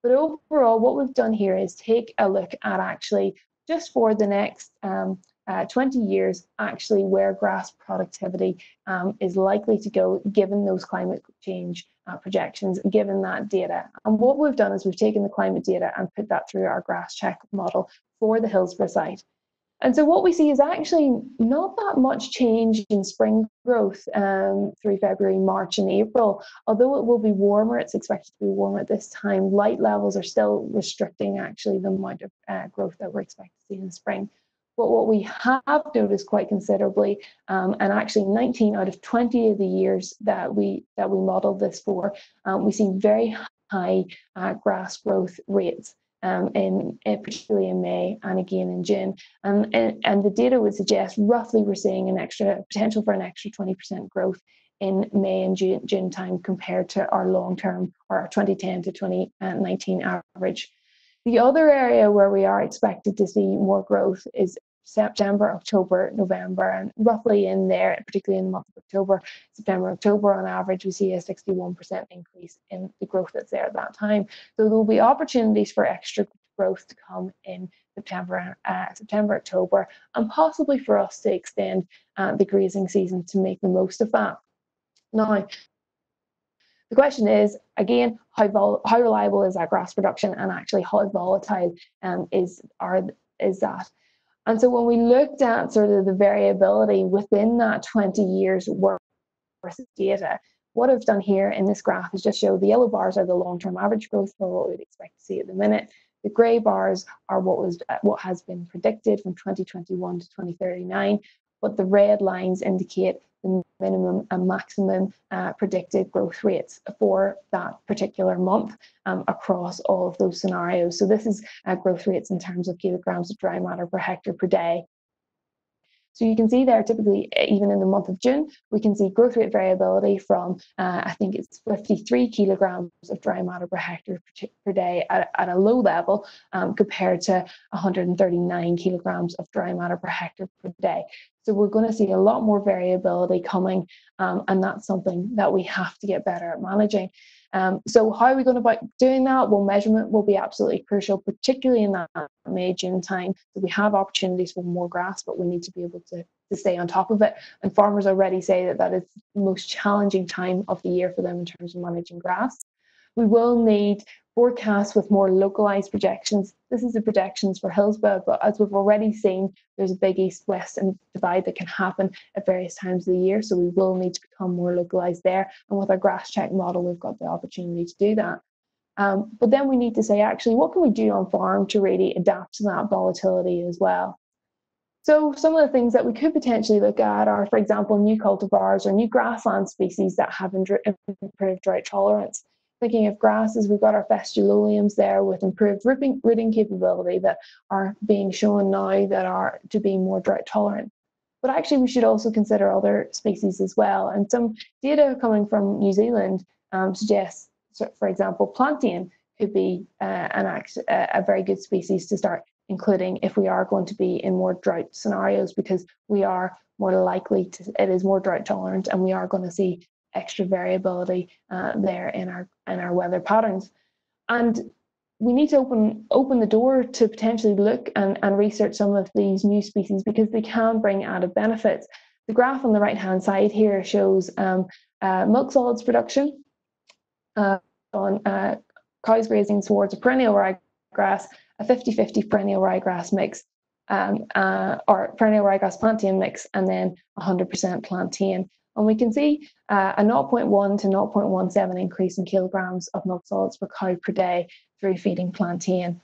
But overall, what we've done here is take a look at actually just for the next um, uh, twenty years, actually where grass productivity um, is likely to go given those climate change uh, projections, given that data. And what we've done is we've taken the climate data and put that through our grass check model for the Hillsborough site. And so what we see is actually not that much change in spring growth um, through February, March and April. Although it will be warmer, it's expected to be warmer at this time, light levels are still restricting actually the amount of uh, growth that we're expected to see in the spring. But what we have noticed quite considerably, um, and actually nineteen out of twenty of the years that we that we modelled this for, um, we see very high uh, grass growth rates. Um, in, in particularly in May and again in June, um, and and the data would suggest roughly we're seeing an extra potential for an extra twenty percent growth in May and June, June time compared to our long term or our twenty ten to twenty nineteen average. The other area where we are expected to see more growth is September, October, November, and roughly in there, particularly in the month of October, September, October, on average, we see a sixty-one percent increase in the growth that's there at that time. So there will be opportunities for extra growth to come in September, uh, September, October, and possibly for us to extend uh, the grazing season to make the most of that. Now, the question is, again, how, vol how reliable is that grass production, and actually how volatile um, is, are, is that? And so when we looked at sort of the variability within that twenty years worth of data, what I've done here in this graph is just show the yellow bars are the long-term average growth for what we'd expect to see at the minute. The grey bars are what was what has been predicted from twenty twenty-one to twenty thirty-nine, but the red lines indicate the minimum and maximum uh, predicted growth rates for that particular month um, across all of those scenarios. So this is uh, growth rates in terms of kilograms of dry matter per hectare per day. So you can see there typically, even in the month of June, we can see growth rate variability from, uh, I think it's fifty-three kilograms of dry matter per hectare per day at, at a low level um, compared to one hundred thirty-nine kilograms of dry matter per hectare per day. So we're going to see a lot more variability coming, um, and that's something that we have to get better at managing. Um, so how are we going about doing that? Well, measurement will be absolutely crucial, particularly in that May, June time. So we have opportunities for more grass, but we need to be able to, to stay on top of it. And farmers already say that that is the most challenging time of the year for them in terms of managing grass. We will need forecasts with more localised projections. This is the projections for Hillsborough, but as we've already seen, there's a big east-west divide that can happen at various times of the year, so we will need to become more localised there. And with our grass check model, we've got the opportunity to do that. Um, but then we need to say, actually, what can we do on farm to really adapt to that volatility as well? So some of the things that we could potentially look at are, for example, new cultivars or new grassland species that have improved drought tolerance. Thinking of grasses, we've got our fesculoliums there with improved rooting, rooting capability that are being shown now that are to be more drought tolerant. But actually we should also consider other species as well. And some data coming from New Zealand um, suggests, for example, plantain could be uh, an act, uh, a very good species to start including if we are going to be in more drought scenarios, because we are more likely to, it is more drought tolerant and we are going to see extra variability uh, there in our in our weather patterns. And we need to open open the door to potentially look and, and research some of these new species, because they can bring added benefits. The graph on the right hand side here shows um, uh, milk solids production uh, on uh, cows grazing towards a perennial ryegrass, a fifty fifty perennial ryegrass mix, um, uh, or perennial ryegrass plantain mix, and then one hundred percent plantain. And we can see uh, a zero point one to zero point one seven increase in kilograms of milk solids per cow per day through feeding plantain.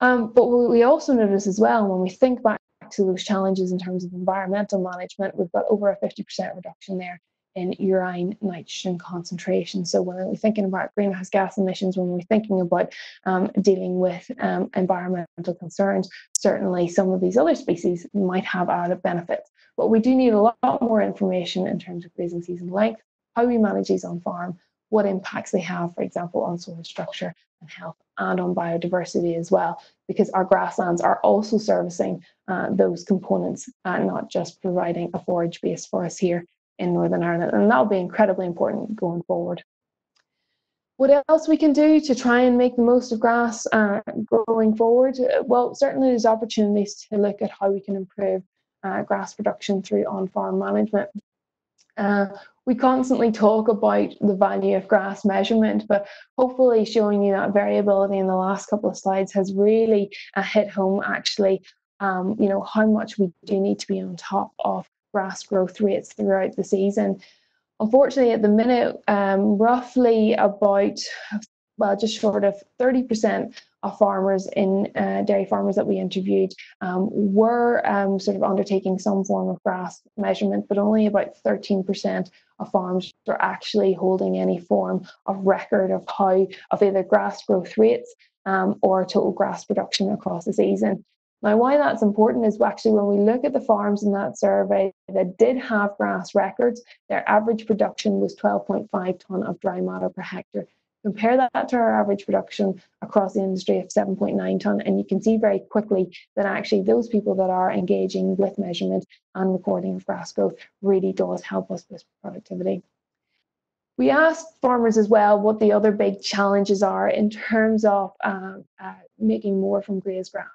Um, but what we also notice as well, when we think back to those challenges in terms of environmental management, we've got over a fifty percent reduction there in urine nitrogen concentration. So when we're thinking about greenhouse gas emissions, when we're thinking about um, dealing with um, environmental concerns, certainly some of these other species might have added benefits. But we do need a lot more information in terms of grazing season length, how we manage these on farm, what impacts they have, for example, on soil structure and health, and on biodiversity as well, because our grasslands are also servicing uh, those components and not just providing a forage base for us here in Northern Ireland, and that'll be incredibly important going forward. What else we can do to try and make the most of grass uh, going forward? Well, certainly there's opportunities to look at how we can improve uh, grass production through on-farm management. Uh, we constantly talk about the value of grass measurement, but hopefully showing you that variability in the last couple of slides has really uh, hit home actually, um, you know, how much we do need to be on top of grass growth rates throughout the season. Unfortunately, at the minute, um, roughly about, well, just short of thirty percent of farmers in uh, dairy farmers that we interviewed um, were um, sort of undertaking some form of grass measurement, but only about thirteen percent of farms were actually holding any form of record of how, of either grass growth rates um, or total grass production across the season. Now, why that's important is actually when we look at the farms in that survey that did have grass records, their average production was twelve point five tonne of dry matter per hectare. Compare that to our average production across the industry of seven point nine tonne, and you can see very quickly that actually those people that are engaging with measurement and recording of grass growth really does help us with productivity. We asked farmers as well what the other big challenges are in terms of um, uh, making more from grazed grass.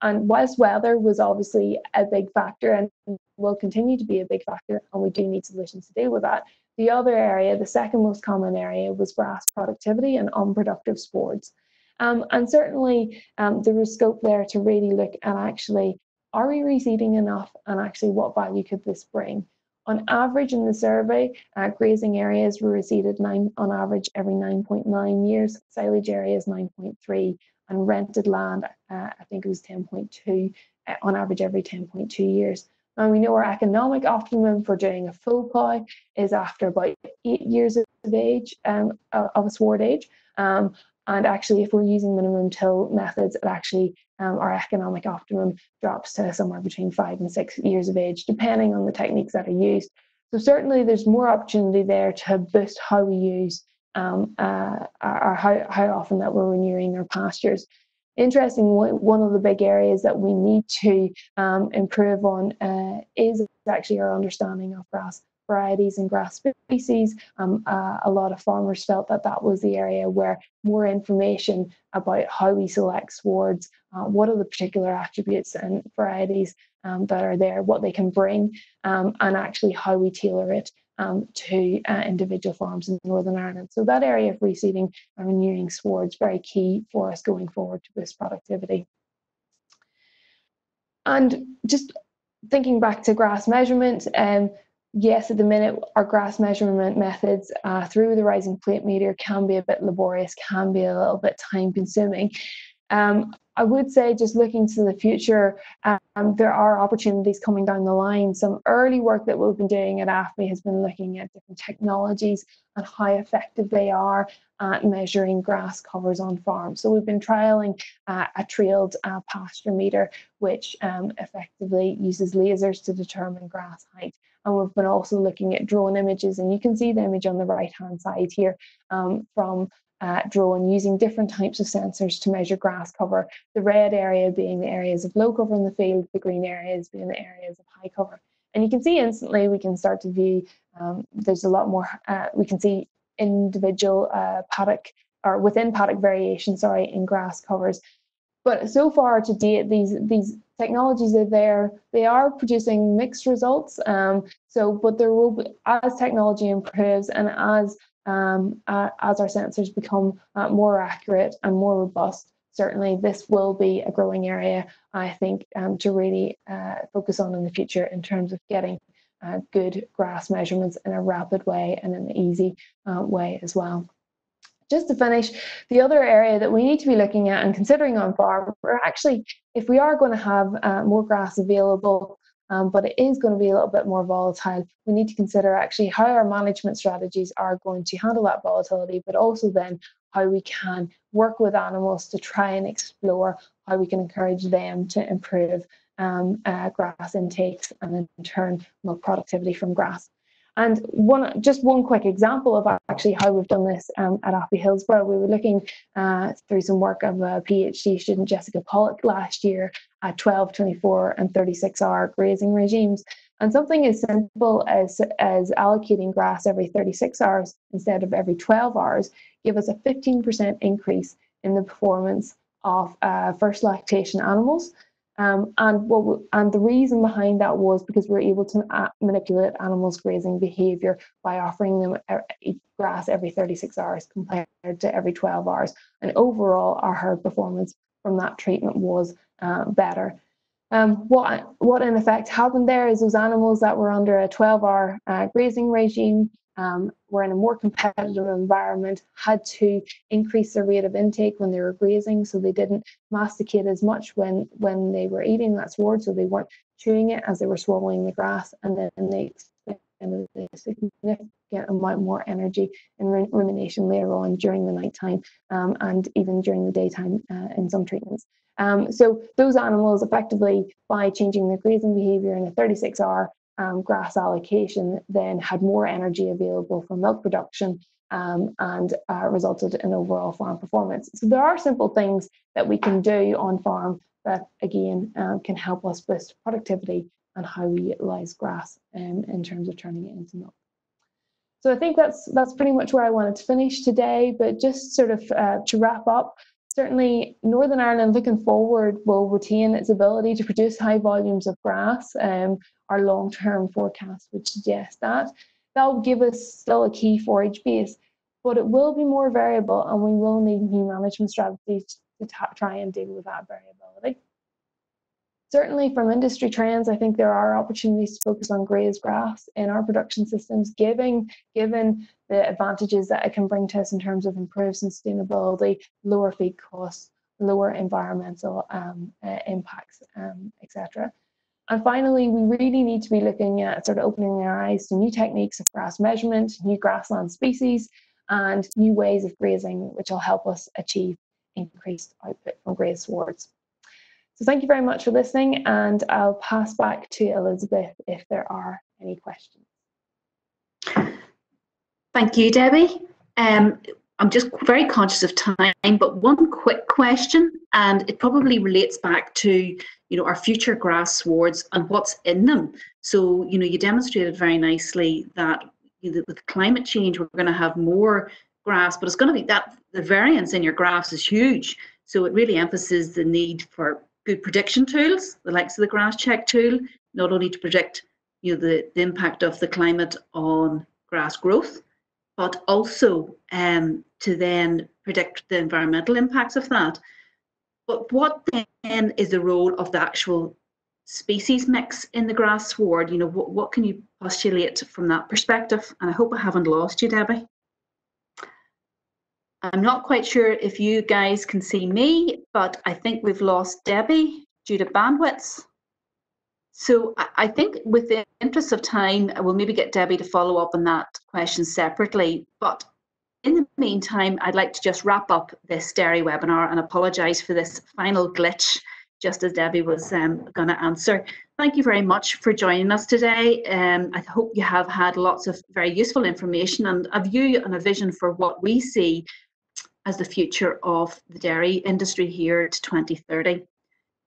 And whilst weather was obviously a big factor and will continue to be a big factor, and we do need solutions to deal with that, the other area, the second most common area, was grass productivity and unproductive spores. Um, and certainly um, there was scope there to really look at actually, are we reseeding enough, and actually what value could this bring? On average in the survey, uh, grazing areas were reseeded nine, on average every nine point nine years, silage areas nine point three. And rented land, uh, I think it was ten point two, uh, on average every ten point two years. Now we know our economic optimum for doing a full plough is after about eight years of age, um, of a sward age. Um, and actually, if we're using minimum till methods, it actually um, our economic optimum drops to somewhere between five and six years of age, depending on the techniques that are used. So certainly, there's more opportunity there to boost how we use. Um, uh, or how, how often that we're renewing our pastures. Interesting, one of the big areas that we need to um, improve on uh, is actually our understanding of grass varieties and grass species. Um, uh, a lot of farmers felt that that was the area where more information about how we select swards, uh, what are the particular attributes and varieties um, that are there, what they can bring, um, and actually how we tailor it um, to uh, individual farms in Northern Ireland. So that area of reseeding and renewing swards is very key for us going forward to boost productivity. And just thinking back to grass measurement, um, yes, at the minute our grass measurement methods uh, through the rising plate meter can be a bit laborious, can be a little bit time consuming. Um, I would say just looking to the future, um, there are opportunities coming down the line. Some early work that we've been doing at A F B I has been looking at different technologies and how effective they are at measuring grass covers on farms. So we've been trialling uh, a trailed uh, pasture meter, which um, effectively uses lasers to determine grass height. And we've been also looking at drone images, and you can see the image on the right-hand side here um, from Uh, drone using different types of sensors to measure grass cover, the red area being the areas of low cover in the field, the green areas being the areas of high cover. And you can see instantly we can start to view, um, there's a lot more, uh, we can see individual uh, paddock, or within paddock variation, sorry, in grass covers. But so far to date, these, these technologies are there, they are producing mixed results. Um, so, but there will be, as technology improves and as Um, uh, as our sensors become uh, more accurate and more robust, certainly this will be a growing area, I think, um, to really uh, focus on in the future in terms of getting uh, good grass measurements in a rapid way and in an easy uh, way as well. Just to finish, the other area that we need to be looking at and considering on farm, we're actually, if we are going to have uh, more grass available, Um, but it is going to be a little bit more volatile. We need to consider actually how our management strategies are going to handle that volatility, but also then how we can work with animals to try and explore how we can encourage them to improve um, uh, grass intakes and in turn milk productivity from grass. And one, just one quick example of actually how we've done this um, at A F B I Hillsborough. We were looking uh, through some work of a PhD student, Jessica Pollock, last year at twelve, twenty-four and thirty-six hour grazing regimes. And something as simple as, as allocating grass every thirty-six hours instead of every twelve hours gave us a fifteen percent increase in the performance of uh, first lactation animals. Um, and, what we, and the reason behind that was because we were able to uh, manipulate animals' grazing behaviour by offering them er grass every thirty-six hours compared to every twelve hours. And overall, our herd performance from that treatment was uh, better. Um, what, what in effect happened there is those animals that were under a twelve hour uh, grazing regime um, were in a more competitive environment, had to increase their rate of intake when they were grazing, so they didn't masticate as much when, when they were eating that sward, so they weren't chewing it as they were swallowing the grass, and then they expended a significant amount more energy in rumination later on during the nighttime um, and even during the daytime uh, in some treatments. Um, so those animals effectively, by changing their grazing behaviour in a thirty-six hour Um, grass allocation, then had more energy available for milk production um, and uh, resulted in overall farm performance. So there are simple things that we can do on farm that again um, can help us boost productivity and how we utilise grass um, in terms of turning it into milk. So I think that's that's pretty much where I wanted to finish today, but just sort of uh, to wrap up, certainly Northern Ireland looking forward will retain its ability to produce high volumes of grass. Um, our long-term forecast would suggest that. That will give us still a key forage base, but it will be more variable and we will need new management strategies to try and deal with that variability. Certainly from industry trends, I think there are opportunities to focus on grazed grass in our production systems, giving, given the advantages that it can bring to us in terms of improved sustainability, lower feed costs, lower environmental um, uh, impacts, um, et cetera. And finally, we really need to be looking at sort of opening our eyes to new techniques of grass measurement, new grassland species, and new ways of grazing, which will help us achieve increased output from grazed swards. So thank you very much for listening, and I'll pass back to Elizabeth if there are any questions. Thank you, Debbie. Um, I'm just very conscious of time, but one quick question, and it probably relates back to you know, our future grass swards and what's in them. So you know, you demonstrated very nicely that you know, with climate change, we're going to have more grass, but it's going to be that the variance in your graphs is huge. So it really emphasizes the need for good prediction tools, the likes of the grass check tool, not only to predict you know, the, the impact of the climate on grass growth, but also um, to then predict the environmental impacts of that. But what then is the role of the actual species mix in the grass sward? You know, what, what can you postulate from that perspective? And I hope I haven't lost you, Debbie. I'm not quite sure if you guys can see me, but I think we've lost Debbie due to bandwidths. So I think with the interest of time, we'll maybe get Debbie to follow up on that question separately. But in the meantime, I'd like to just wrap up this dairy webinar and apologise for this final glitch, just as Debbie was um, going to answer. Thank you very much for joining us today. Um, I hope you have had lots of very useful information and a view and a vision for what we see as the future of the dairy industry here to twenty thirty.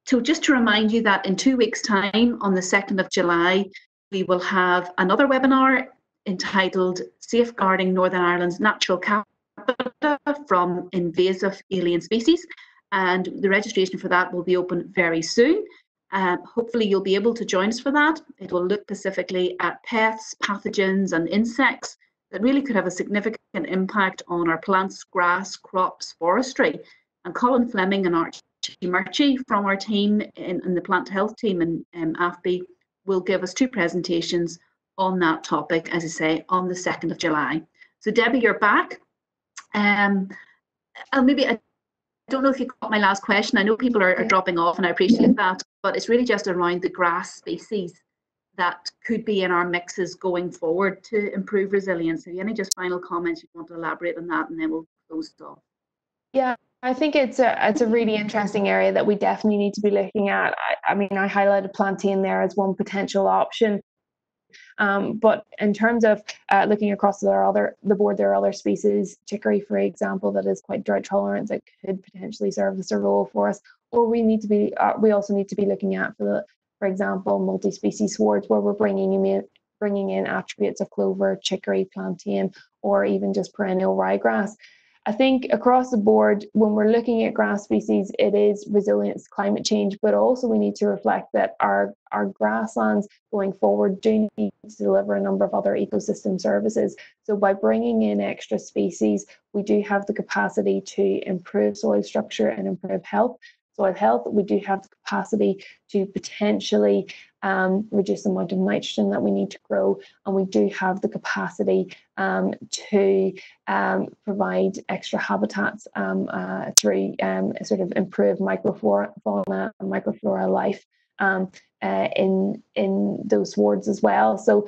So just to remind you that in two weeks' time, on the second of July, we will have another webinar entitled Safeguarding Northern Ireland's Natural Capital from Invasive Alien Species. And the registration for that will be open very soon. Um, hopefully you'll be able to join us for that. It will look specifically at pests, pathogens and insects that really could have a significant impact on our plants, grass, crops, forestry. And Colin Fleming and Archie Murchie from our team in, in the plant health team in um, A F B I will give us two presentations on that topic, as I say, on the second of July. So Debbie, you're back. Um, and maybe I don't know if you caught my last question. I know people are, are dropping off and I appreciate that, but it's really just around the grass species that could be in our mixes going forward to improve resilience. So any just final comments you want to elaborate on that, and then we'll close it off. Yeah. I think it's a it's a really interesting area that we definitely need to be looking at. I, I mean, I highlighted plantain there as one potential option, um, but in terms of uh, looking across the other the board, there are other species, chicory, for example, that is quite drought tolerant that could potentially serve as a role for us. Or we need to be uh, we also need to be looking at, for the, for example, multi-species swards where we're bringing in bringing in attributes of clover, chicory, plantain, or even just perennial ryegrass. I think across the board, when we're looking at grass species, it is resilience to climate change, but also we need to reflect that our, our grasslands going forward do need to deliver a number of other ecosystem services. So by bringing in extra species, we do have the capacity to improve soil structure and improve health. Soil health, we do have the capacity to potentially um, reduce the amount of nitrogen that we need to grow, and we do have the capacity um, to um, provide extra habitats um, uh, through um, sort of improved microfauna and microflora life um, uh, in, in those swards as well. So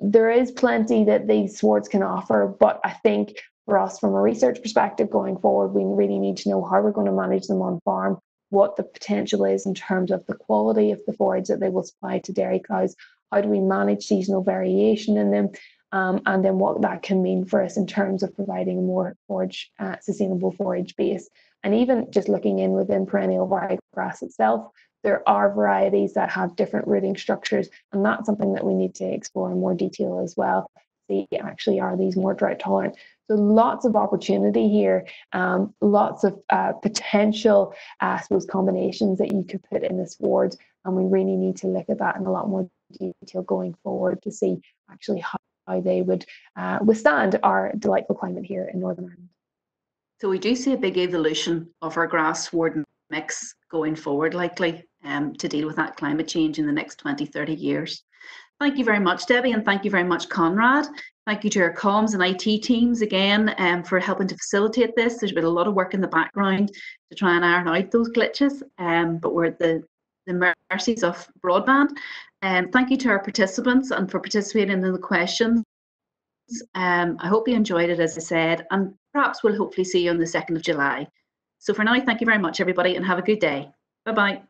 there is plenty that these swards can offer, but I think for us from a research perspective going forward, we really need to know how we're going to manage them on farm, what the potential is in terms of the quality of the forage that they will supply to dairy cows, how do we manage seasonal variation in them, um, and then what that can mean for us in terms of providing a more forage, uh, sustainable forage base. And even just looking in within perennial ryegrass itself, there are varieties that have different rooting structures, and that's something that we need to explore in more detail as well. See, actually, are these more drought tolerant? So lots of opportunity here, um, lots of uh, potential, uh, I suppose, combinations that you could put in this sward, and we really need to look at that in a lot more detail going forward to see actually how, how they would uh, withstand our delightful climate here in Northern Ireland. So we do see a big evolution of our grass sward mix going forward, likely um, to deal with that climate change in the next twenty, thirty years. Thank you very much, Debbie, and thank you very much, Conrad. Thank you to our comms and I T teams again um, for helping to facilitate this. There's been a lot of work in the background to try and iron out those glitches, um, but we're at the, the mercies of broadband. Um, thank you to our participants and for participating in the questions. Um, I hope you enjoyed it, as I said, and perhaps we'll hopefully see you on the second of July. So for now, thank you very much, everybody, and have a good day. Bye-bye.